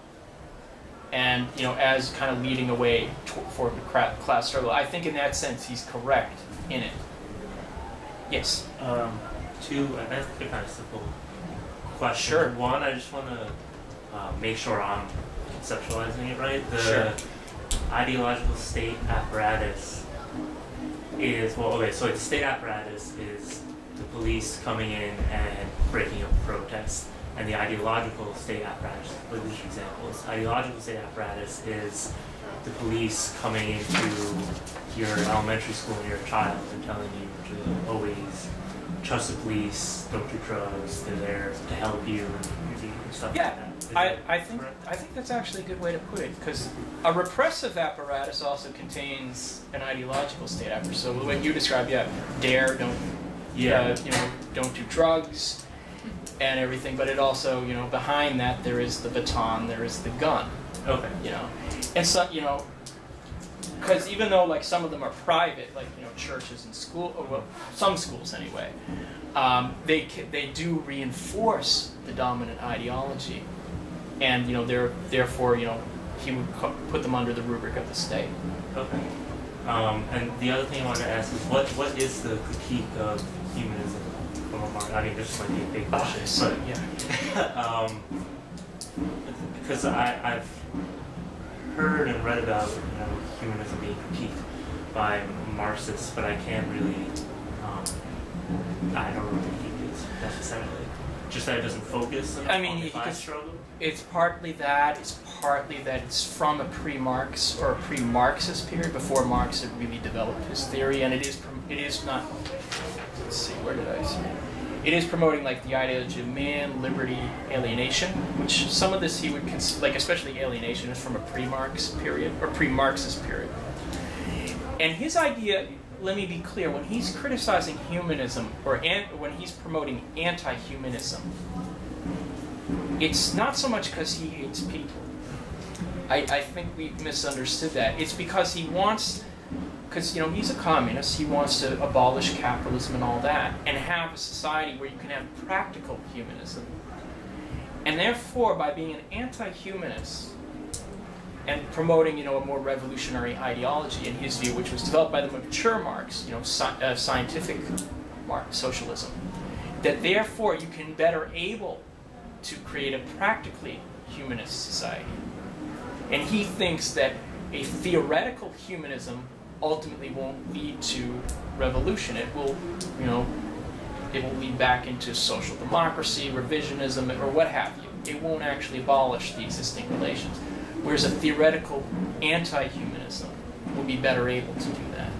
And, you know, as kind of leading away for the class struggle. I think in that sense he's correct in it. Yes? I have a kind of simple question. Sure. One, I just want to make sure I'm conceptualizing it right. The sure. Ideological state apparatus is, well, okay, so the state apparatus is the police coming in and breaking up protests. and the ideological state apparatus are these examples. Ideological state apparatus is the police coming into your elementary school and your child and telling you to always trust the police, don't do drugs, they're there to help you and stuff like that. I think that's actually a good way to put it, because a repressive apparatus also contains an ideological state apparatus. So what you describe, yeah, dare, don't, you know, don't do drugs and everything. But it also, you know, behind that there is the baton, there is the gun. Okay. You know, and so, you know, because even though like some of them are private, like you know, churches and school, or, well, some schools anyway, they do reinforce the dominant ideology. And you know, therefore, you know, he would put them under the rubric of the state. Okay. And the other thing I wanted to ask is, what is the critique of humanism from Marx? I mean, this might be a big question, but yeah. Because I've heard and read about, you know, humanism being critiqued by Marxists, but I can't really. I don't know what the critique is necessarily. Just that it doesn't focus on the class struggle. It's partly that. It's partly that it's from a pre-Marx or a pre-Marxist period before Marx had really developed his theory, and it is not. Let's see, where did I see it? It is promoting like the ideology of man, liberty, alienation, which some of this he would like, especially alienation, is from a pre-Marx period or pre-Marxist period. And his idea, let me be clear, when he's criticizing humanism or when he's promoting anti-humanism, it's not so much because he hates people. I think we've misunderstood that. It's because he wants, because you know he's a communist, he wants to abolish capitalism and all that, and have a society where you can have practical humanism. And therefore, by being an anti-humanist and promoting, you know, a more revolutionary ideology in his view, which was developed by the mature Marx, you know, scientific Marx socialism, that therefore you can better able to create a practically humanist society. And he thinks that a theoretical humanism ultimately won't lead to revolution. It will, you know, it will lead back into social democracy, revisionism, or what have you. It won't actually abolish the existing relations. Whereas a theoretical anti-humanism will be better able to do that.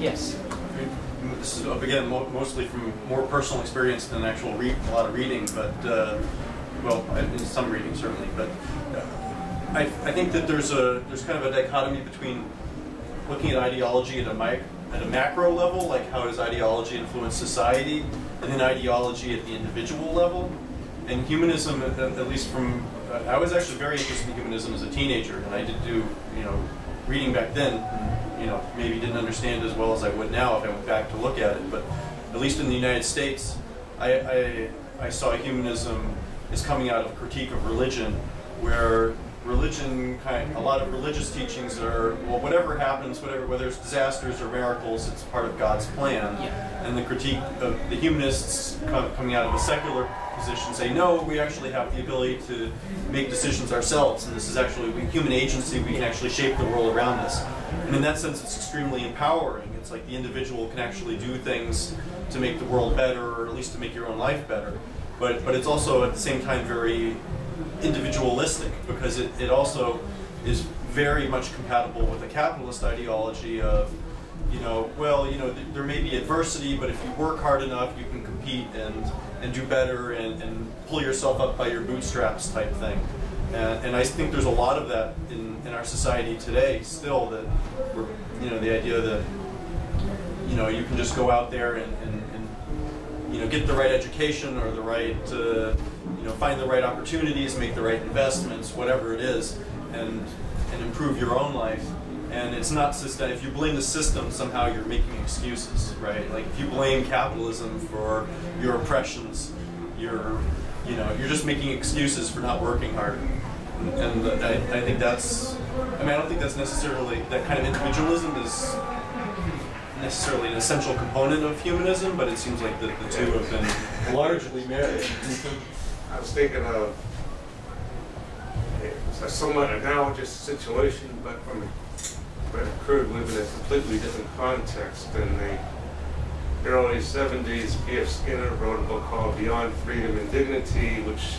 Yes? This is, again, mostly from more personal experience than actual a lot of reading, but, well, some reading certainly, but I think that there's kind of a dichotomy between looking at ideology at a macro level, like how does ideology influence society, and then ideology at the individual level. And humanism, at least from, I was actually very interested in humanism as a teenager, and I did do, you know, reading back then, you know, maybe didn't understand as well as I would now if I went back to look at it, but at least in the United States, I saw humanism as coming out of critique of religion, where religion, a lot of religious teachings are, well, whatever happens, whether it's disasters or miracles, it's part of God's plan. Yeah. And the critique of the humanists coming out of a secular position say, no, we actually have the ability to make decisions ourselves, and this is actually human agency, we can actually shape the world around us. And in that sense, it's extremely empowering. It's like the individual can actually do things to make the world better, or at least to make your own life better. But it's also, at the same time, very individualistic, because it also is very much compatible with the capitalist ideology of, you know, well, you know, there may be adversity, but if you work hard enough, you can compete and do better and pull yourself up by your bootstraps type thing. And I think there's a lot of that in our society today still, that we're, you know, the idea that, you know, you can just go out there and you know, get the right education or the right, you know, find the right opportunities, make the right investments, whatever it is, and improve your own life. And it's not system. If you blame the system, somehow you're making excuses, right? Like if you blame capitalism for your oppressions, you're just making excuses for not working hard. And I think that's. I mean, I don't think that's necessarily, that kind of individualism is necessarily an essential component of humanism, but it seems like the two have been largely married. I was thinking of a somewhat analogous situation, but from. But it occurred living in a completely different context than the early 70s, P.F. Skinner wrote a book called Beyond Freedom and Dignity, which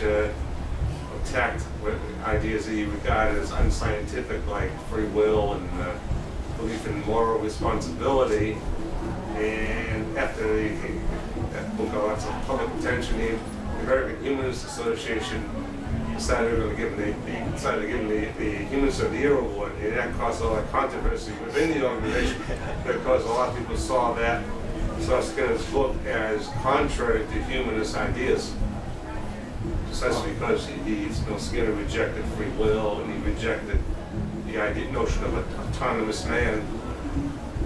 attacked ideas that he regarded as unscientific, like free will and belief in moral responsibility. And after that book got lots of public attention, the American Humanist Association decided to give him the Humanist of the Year award, and that caused a lot of controversy within the organization. Because a lot of people saw Skinner's book as contrary to humanist ideas, precisely because Skinner rejected free will and he rejected the notion of an autonomous man.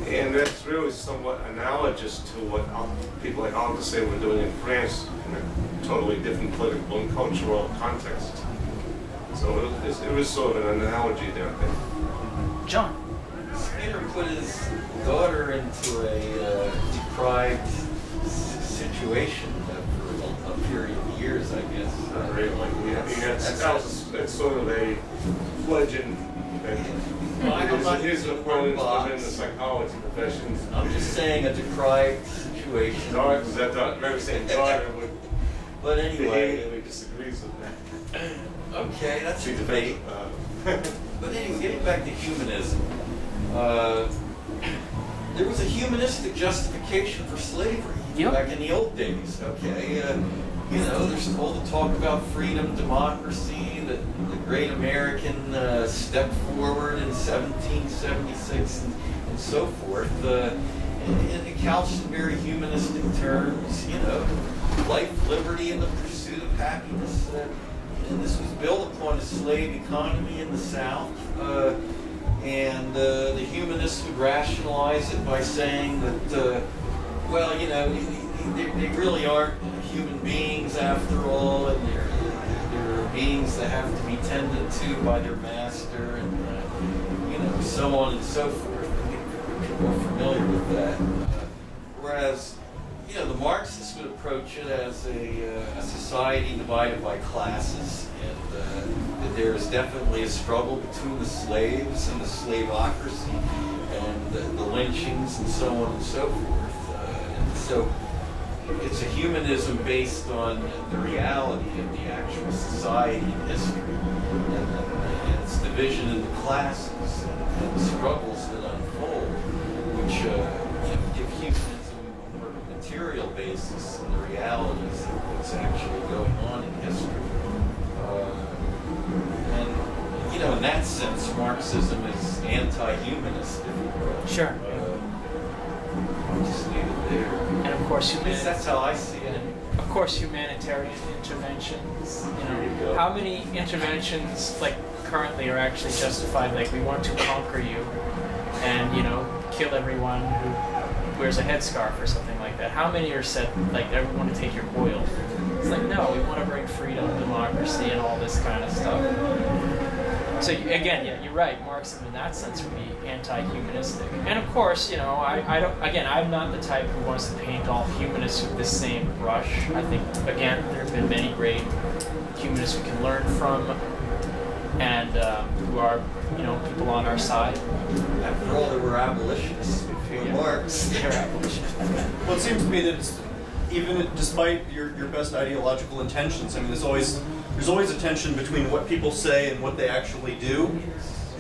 And that's really somewhat analogous to what people like Althusser were doing in France in a totally different political and cultural context. So it was sort of an analogy there, I think. John. Skinner put his daughter into a deprived situation for a period of years, I guess. That's sort of a legend. His opponents within the psychology professions. I'm just saying a deprived situation. But anyway, he really disagrees with that. Okay, that's a debate. But anyway, getting back to humanism, there was a humanistic justification for slavery back in the old days. Okay, there's all the talk about freedom, democracy, the great American step forward in 1776 and so forth, in couched in very humanistic terms, life, liberty, and the pursuit of happiness. And this was built upon a slave economy in the South. And the humanists would rationalize it by saying that, they really aren't human beings after all, and they're beings that have to be tended to by their master, and so on and so forth. I think people are familiar with that. Whereas, the Marxists would approach it as a society divided by classes, and that there is definitely a struggle between the slaves and the slaveocracy, and the lynchings, and so on and so forth. And so it's a humanism based on the reality of the actual society and history, and its division into classes, and the struggles that unfold, which give humanism a material basis in the realities of what's actually going on in history. And in that sense, Marxism is anti-humanist, if you will. Sure. I'll just leave it there. And of course, that's how I see it. Of course, humanitarian interventions. How many interventions, like currently, are actually justified? Like, we want to conquer you, and kill everyone who wears a headscarf or something like that. How many are said like, "I want to take your oil"? It's like, no, we want to bring freedom, democracy, and all this kind of stuff. So again, yeah, you're right. Marxism, in that sense, would be anti-humanistic. And of course, I don't. Again, I'm not the type who wants to paint all humanists with the same brush. I think, again, there have been many great humanists we can learn from, and who are, people on our side. After all, there were abolitionists before Marx. They're abolitionists. Well, it seems to me that it's, even despite your best ideological intentions, I mean, there's always a tension between what people say and what they actually do,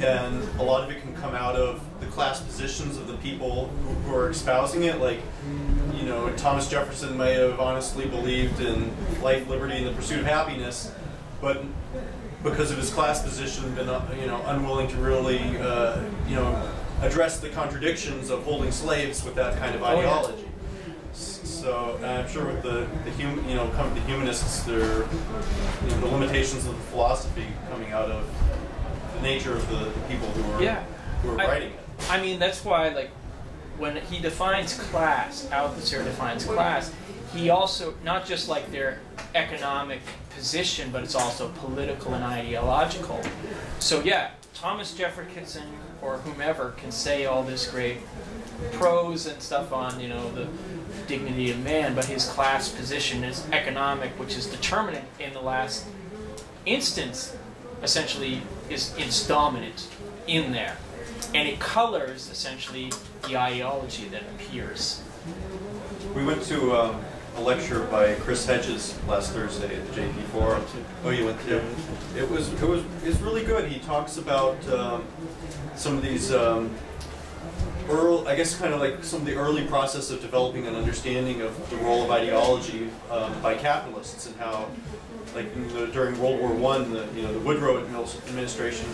and a lot of it can come out of the class positions of the people who are espousing it. Like, Thomas Jefferson may have honestly believed in life, liberty, and the pursuit of happiness, but because of his class position, been unwilling to really address the contradictions of holding slaves with that kind of ideology. So I'm sure with the humanists, the limitations of the philosophy coming out of the nature of the people who are writing it. I mean, that's why, like, when he defines class, Althusser defines class, he also, not just like their economic position, but it's also political and ideological. So yeah, Thomas Jefferson or whomever can say all this great prose and stuff on, the dignity of man, but his class position is economic, which is determinant in the last instance, essentially, is dominant in there. And it colors, essentially, the ideology that appears. We went to a lecture by Chris Hedges last Thursday at the JP Forum. Oh, you went to? It was really good. He talks about some of these I guess kind of like some of the early process of developing an understanding of the role of ideology by capitalists, and how, like, during World War I, the Woodrow administration,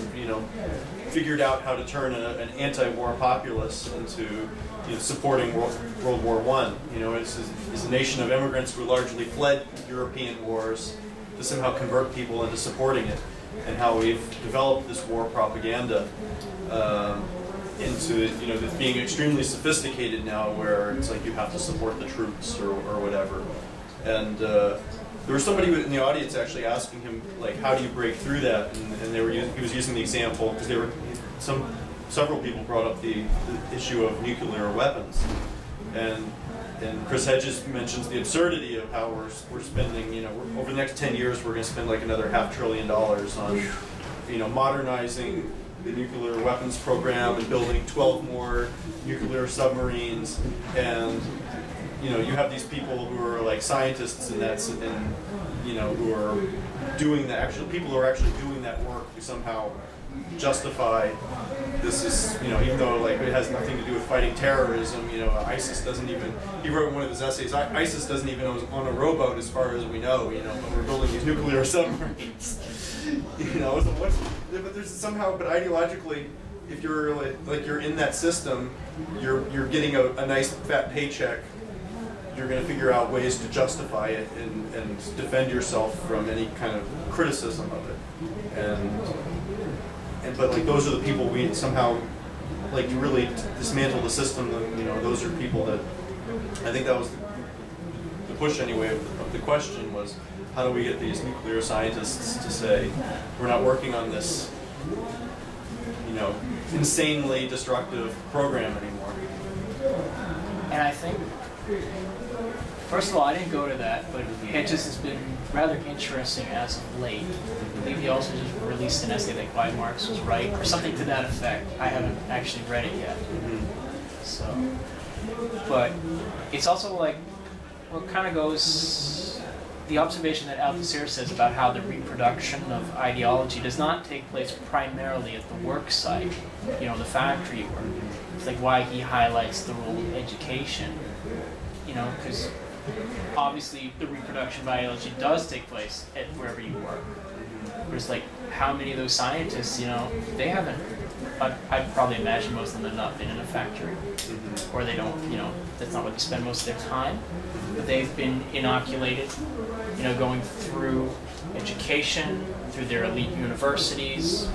figured out how to turn an anti-war populace into supporting World War I. It's a nation of immigrants who largely fled European wars to somehow convert people into supporting it, and how we've developed this war propaganda into being extremely sophisticated now, where it's like you have to support the troops or whatever. And there was somebody in the audience actually asking him, like, how do you break through that? And he was using the example because they were several people brought up the issue of nuclear weapons, and Chris Hedges mentions the absurdity of how we're spending over the next 10 years we're going to spend like another $500 billion on modernizing the nuclear weapons program and building 12 more nuclear submarines. And you have these people who are like scientists, and who are doing the actual people who are actually doing that work who somehow justify this is even though like it has nothing to do with fighting terrorism. ISIS doesn't even, he wrote in one of his essays, ISIS doesn't even own a rowboat as far as we know, but we're building these nuclear submarines. So but there's somehow, but ideologically, if you're like you're in that system, you're getting a nice fat paycheck. You're going to figure out ways to justify it and defend yourself from any kind of criticism of it. And but like those are the people we somehow like to really dismantle the system. Those are people that I think that was the push anyway of the question was, how do we get these nuclear scientists to say we're not working on this, insanely destructive program anymore? And I think, first of all, I didn't go to that, but Hedges has been rather interesting as of late. I believe he also just released an essay like Why Marx Was Right, or something to that effect. I haven't actually read it yet. So, but it's also like, well, it kind of goes, the observation that Althusser says about how the reproduction of ideology does not take place primarily at the work site, the factory work. It's like why he highlights the role of education. Because obviously the reproduction of ideology does take place at wherever you work. Whereas, like, how many of those scientists, they haven't, I probably imagine most of them have not been in a factory. Or they don't, that's not what they spend most of their time. But they've been inoculated, going through education, through their elite universities,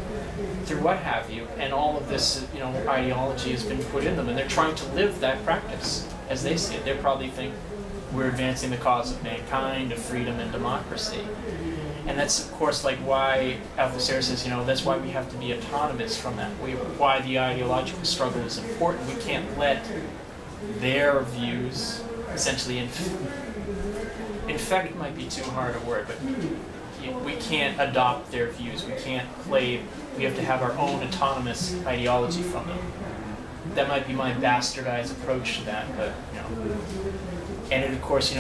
through what have you. And all of this, ideology has been put in them. And they're trying to live that practice. As they see it, they probably think we're advancing the cause of mankind, of freedom and democracy. And that's, of course, like why Althusser says, that's why we have to be autonomous from that. Why the ideological struggle is important. We can't let their views essentially infect might be too hard a word, but we can't adopt their views. We can't claim, we have to have our own autonomous ideology from them. That might be my bastardized approach to that, but and it, of course,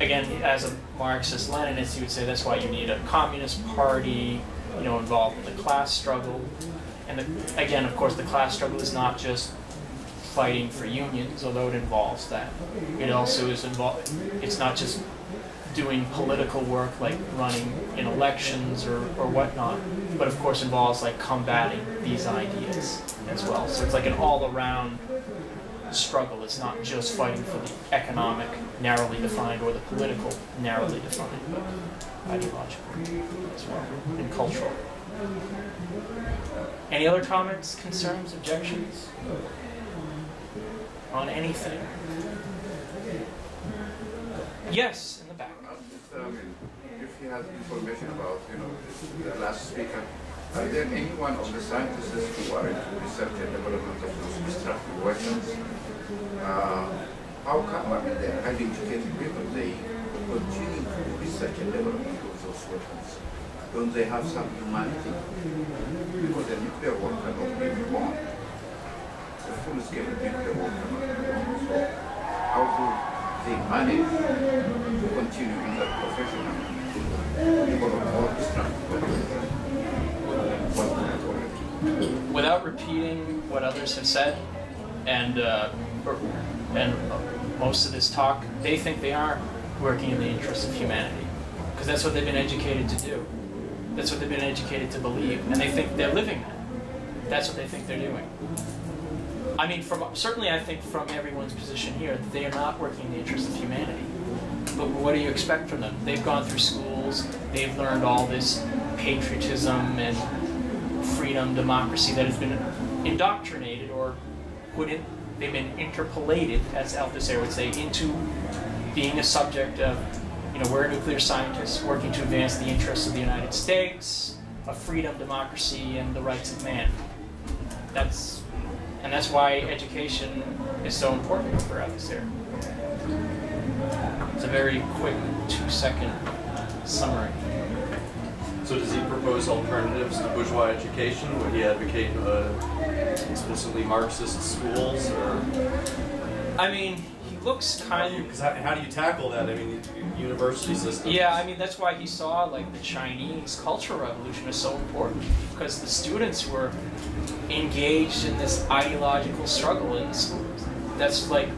again, as a Marxist Leninist, he would say that's why you need a communist party, involved in the class struggle. And again, of course, the class struggle is not just fighting for unions, although it involves that. It also is involved. It's not just doing political work like running in elections or whatnot, but of course involves like combating these ideas as well. So it's like an all-around struggle. It's not just fighting for the economic, narrowly defined, or the political, narrowly defined, but ideological as well, and cultural. Any other comments, concerns, objections on anything? Yes, in the back. If he has information about, the last speaker, are there anyone of the scientists who are into research and development of those destructive weapons? How come, they're highly educated people, they continue to do research and development of those weapons? Don't they have some humanity? Because the nuclear war cannot be reborn. The full-scale nuclear war cannot be reborn. So how do they managed to continue in that profession. Without repeating what others have said, and most of this talk, they think they are working in the interests of humanity, because that's what they've been educated to do. That's what they've been educated to believe, and they think they're living that. That's what they think they're doing. I mean, certainly I think from everyone's position here, they are not working in the interests of humanity. But what do you expect from them? They've gone through schools, they've learned all this patriotism and freedom, democracy that has been indoctrinated, or they've been interpolated, as Althusser would say, into being a subject of, you know, we're nuclear scientists working to advance the interests of the United States, of freedom, democracy, and the rights of man. And that's why education is so important for Althusser. It's a very quick 2-second summary. So does he propose alternatives to bourgeois education? Would he advocate explicitly Marxist schools? Or? I mean, he looks kind of... How do you tackle that? I mean, university system. Yeah, I mean, that's why he saw, like, the Chinese Cultural Revolution is so important, because the students were engaged in this ideological struggle in the schools. That's like...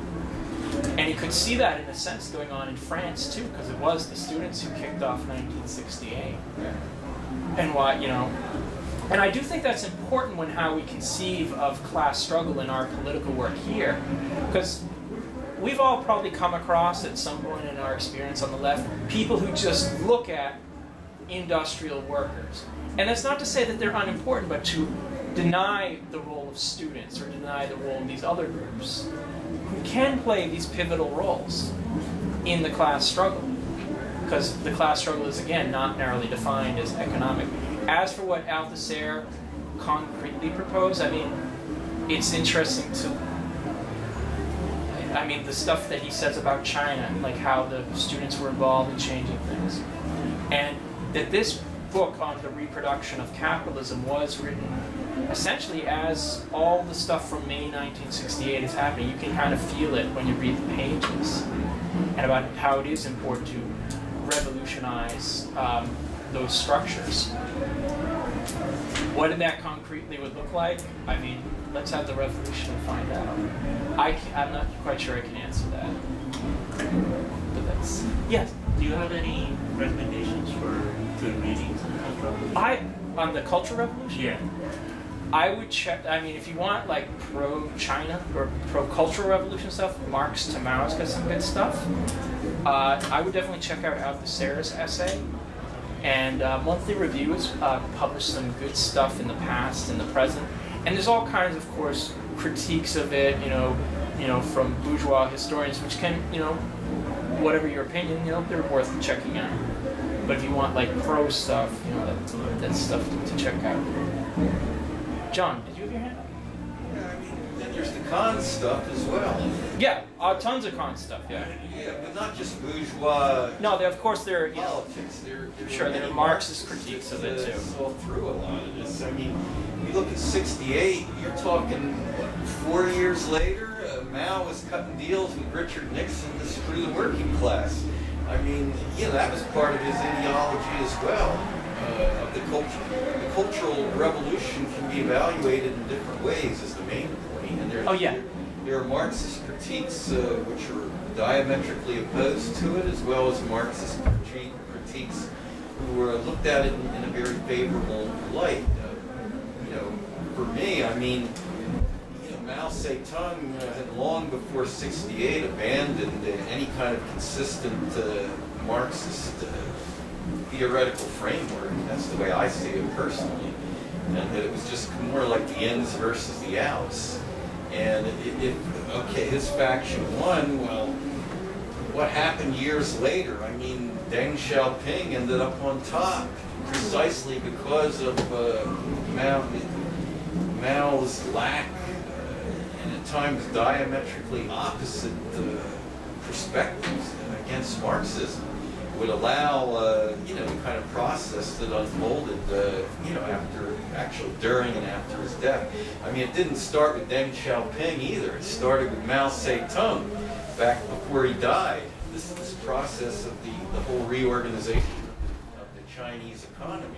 And he could see that, in a sense, going on in France, too, because it was the students who kicked off 1968. And why, you know... And I do think that's important when how we conceive of class struggle in our political work here, because we've all probably come across, at some point in our experience on the left, people who just look at industrial workers. And that's not to say that they're unimportant, but to deny the role of students or deny the role of these other groups, who can play these pivotal roles in the class struggle, because the class struggle is, again, not narrowly defined as economic. As for what Althusser concretely proposed, I mean, it's interesting to... I mean, the stuff that he says about China, like how the students were involved in changing things. And that this book on the reproduction of capitalism was written essentially as all the stuff from May 1968 is happening. You can kind of feel it when you read the pages, and about how it is important to revolutionize those structures. What did that concretely would look like? I mean, let's have the revolution and find out. I'm not quite sure I can answer that. But that's... Yes? Do you have any recommendations for good readings on the Cultural Revolution? On the Cultural Revolution? Yeah. I would check, I mean, if you want, like, pro-China or pro-Cultural Revolution stuff, Marx to Mao's got some good stuff. I would definitely check out Althusser's essay. And Monthly Review has published some good stuff in the past and the present. And there's all kinds, of course, critiques of it, you know, from bourgeois historians, which can, you know, whatever your opinion, you know, they're worth checking out. But if you want, like, pro stuff, you know, that's stuff to check out. John, did you have your hand up? Yeah, I mean, then there's the con stuff as well. Yeah, tons of con stuff, yeah. Yeah, but not just bourgeois... No, of course there are... Politics, you know, there are sure, there are Marxist critiques of it, too. All through a lot of this. I mean, you look at 68, you're talking, what, 4 years later? Mao was cutting deals with Richard Nixon to screw the working class. I mean, you know, that was part of his ideology as well, of the culture. The Cultural Revolution can be evaluated in different ways, is the main point. And there's, oh, yeah. There are Marxist critiques which are diametrically opposed to it, as well as Marxist critiques who were looked at it in a very favorable light. You know, for me, I mean, Mao Zedong had long before 68 abandoned any kind of consistent Marxist theoretical framework. That's the way I see it personally. And that it was just more like the ins versus the outs. And okay, his faction won. Well, what happened years later? I mean, Deng Xiaoping ended up on top precisely because of Mao's lack times diametrically opposite perspectives against Marxism. would allow the kind of process that unfolded after, actually during and after his death. I mean, it didn't start with Deng Xiaoping either. It started with Mao Zedong back before he died. This process of the whole reorganization of the Chinese economy.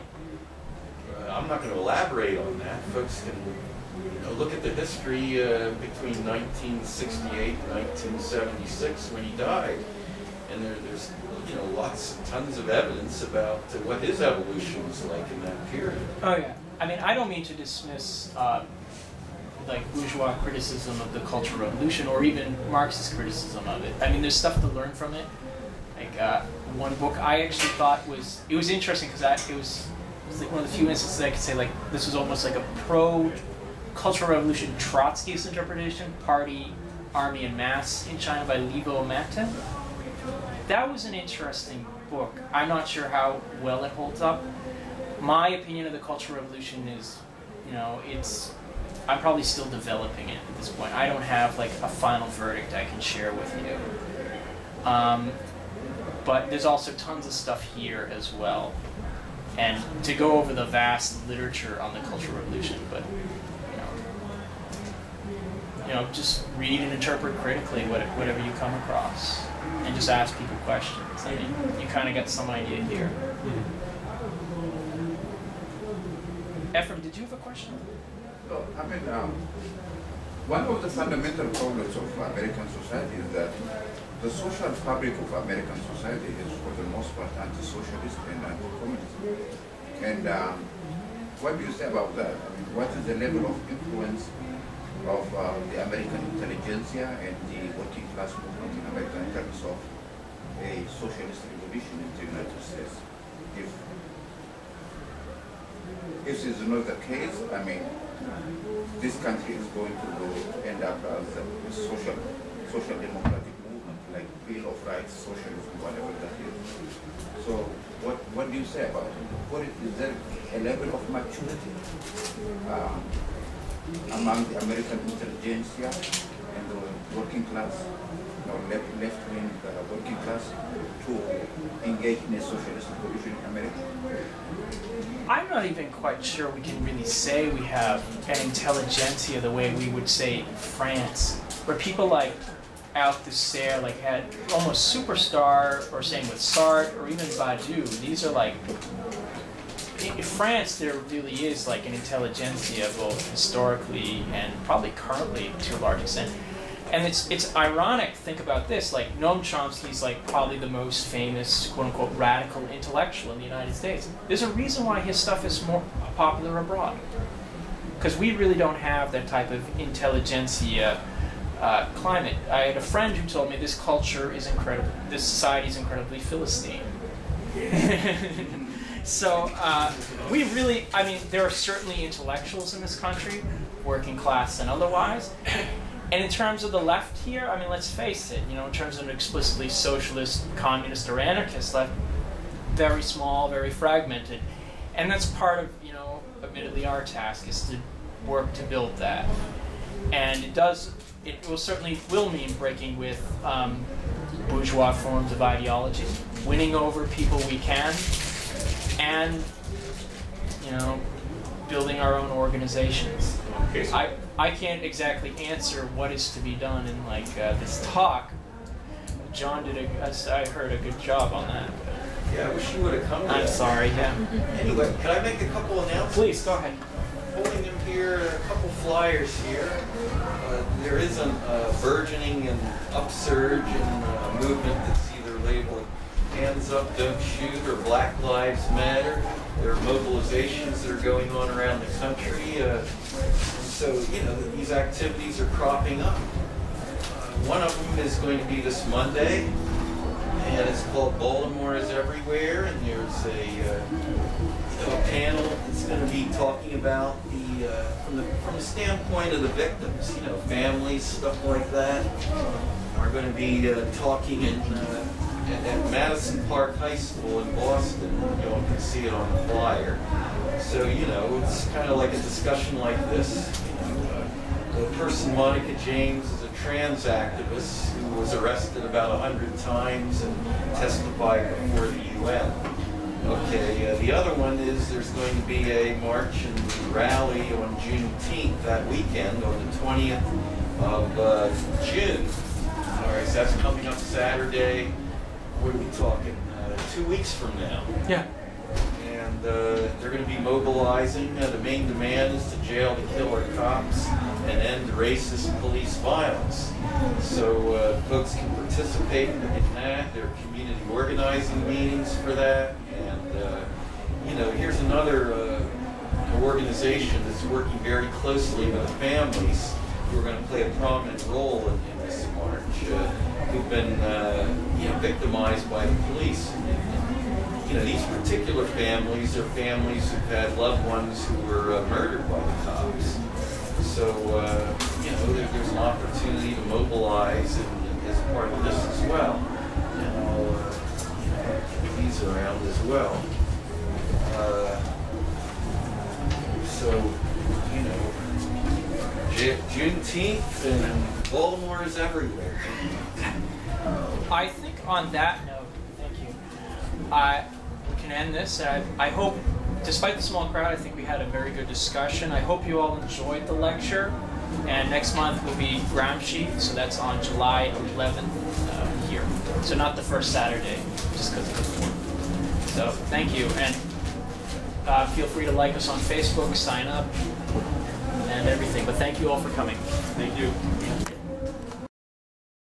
I'm not going to elaborate on that. Folks can look at the history between 1968 and 1976 when he died. And there's lots, tons of evidence about what his evolution was like in that period. Oh yeah, I mean, I don't mean to dismiss like bourgeois criticism of the Cultural Revolution or even Marxist criticism of it. I mean, there's stuff to learn from it. Like one book I actually thought was interesting because it was like one of the few instances I could say like this was almost like a pro-Cultural Revolution Trotskyist interpretation: Party, Army, and Mass in China by Libo Mata. That was an interesting book. I'm not sure how well it holds up. My opinion of the Cultural Revolution is, I'm probably still developing it at this point. I don't have like a final verdict I can share with you. But there's also tons of stuff here as well. And to go over the vast literature on the Cultural Revolution, but just read and interpret critically whatever you come across. And just ask people questions. I mean, you kind of get some idea here. Ephraim, did you have a question? No, I mean, one of the fundamental problems of American society is that the social fabric of American society is, for the most part, anti-socialist and anti-communist. And what do you say about that? I mean, what is the level of influence of the American intelligentsia and the working class movement in America in terms of a socialist revolution in the United States? If this is not the case, I mean, this country is going to end up as a social democratic movement, like Bill of Rights, socialism, whatever that is. So what do you say about it? Is there a level of maturity among the American intelligentsia and the working class, or left-wing working class, to engage in a socialist revolution in America? I'm not even quite sure we can really say we have an intelligentsia the way we would say in France, where people like Althusser had almost superstar, or same with Sartre, or even Badiou. These are like, in France, there really is like an intelligentsia, both historically and probably currently to a large extent. And it's ironic. Think about this: like Noam Chomsky's like probably the most famous quote unquote radical intellectual in the United States. There's a reason why his stuff is more popular abroad, because we really don't have that type of intelligentsia climate. I had a friend who told me this culture is incredible. This society is incredibly Philistine. So we really, I mean, there are certainly intellectuals in this country, working class and otherwise. And in terms of the left here, I mean, let's face it, in terms of an explicitly socialist, communist, or anarchist left, very small, very fragmented. And that's part of, admittedly our task is to work to build that. And it certainly will mean breaking with bourgeois forms of ideology, winning over people we can, and building our own organizations. Okay, so I can't exactly answer what is to be done in like this talk. John did I heard a good job on that. Yeah, I wish you would have come. I'm sorry. Yeah. Anyway, can I make a couple announcements? Please go ahead. Holding them here, a couple flyers here. There is a burgeoning and upsurge in movement that's either labeled Hands Up, Don't Shoot, or Black Lives Matter. There are mobilizations that are going on around the country. So these activities are cropping up. One of them is going to be this Monday, and it's called Baltimore is Everywhere, and there's a panel that's going to be talking about the, from the standpoint of the victims, families, stuff like that. We're going to be talking in at Madison Park High School in Boston. You can see it on the flyer. So, it's kind of like a discussion like this. The person Monica James is a trans activist who was arrested about 100 times and testified before the UN. Okay, the other one is there's going to be a march and rally on Juneteenth that weekend on the 20th of June. All right, so that's coming up Saturday. What are we talking? 2 weeks from now. Yeah. And they're going to be mobilizing. The main demand is to jail the killer cops and end racist police violence. So folks can participate in that. There are community organizing meetings for that. And you know, here's another organization that's working very closely with the families who are going to play a prominent role in this march, who've been you know, victimized by the police. And, you know, these particular families are families who've had loved ones who were murdered by the cops. So, you know, there's an opportunity to mobilize and as part of this as well. And I'll you know, put these around as well. So, you know, Juneteenth and Baltimore is everywhere. I think on that note, thank you, we can end this. I hope, despite the small crowd, I think we had a very good discussion. I hope you all enjoyed the lecture. And next month will be Gramsci, so that's on July 11th here. So not the first Saturday, just because of the war. So thank you. And feel free to like us on Facebook, sign up, and everything. But thank you all for coming. Thank you.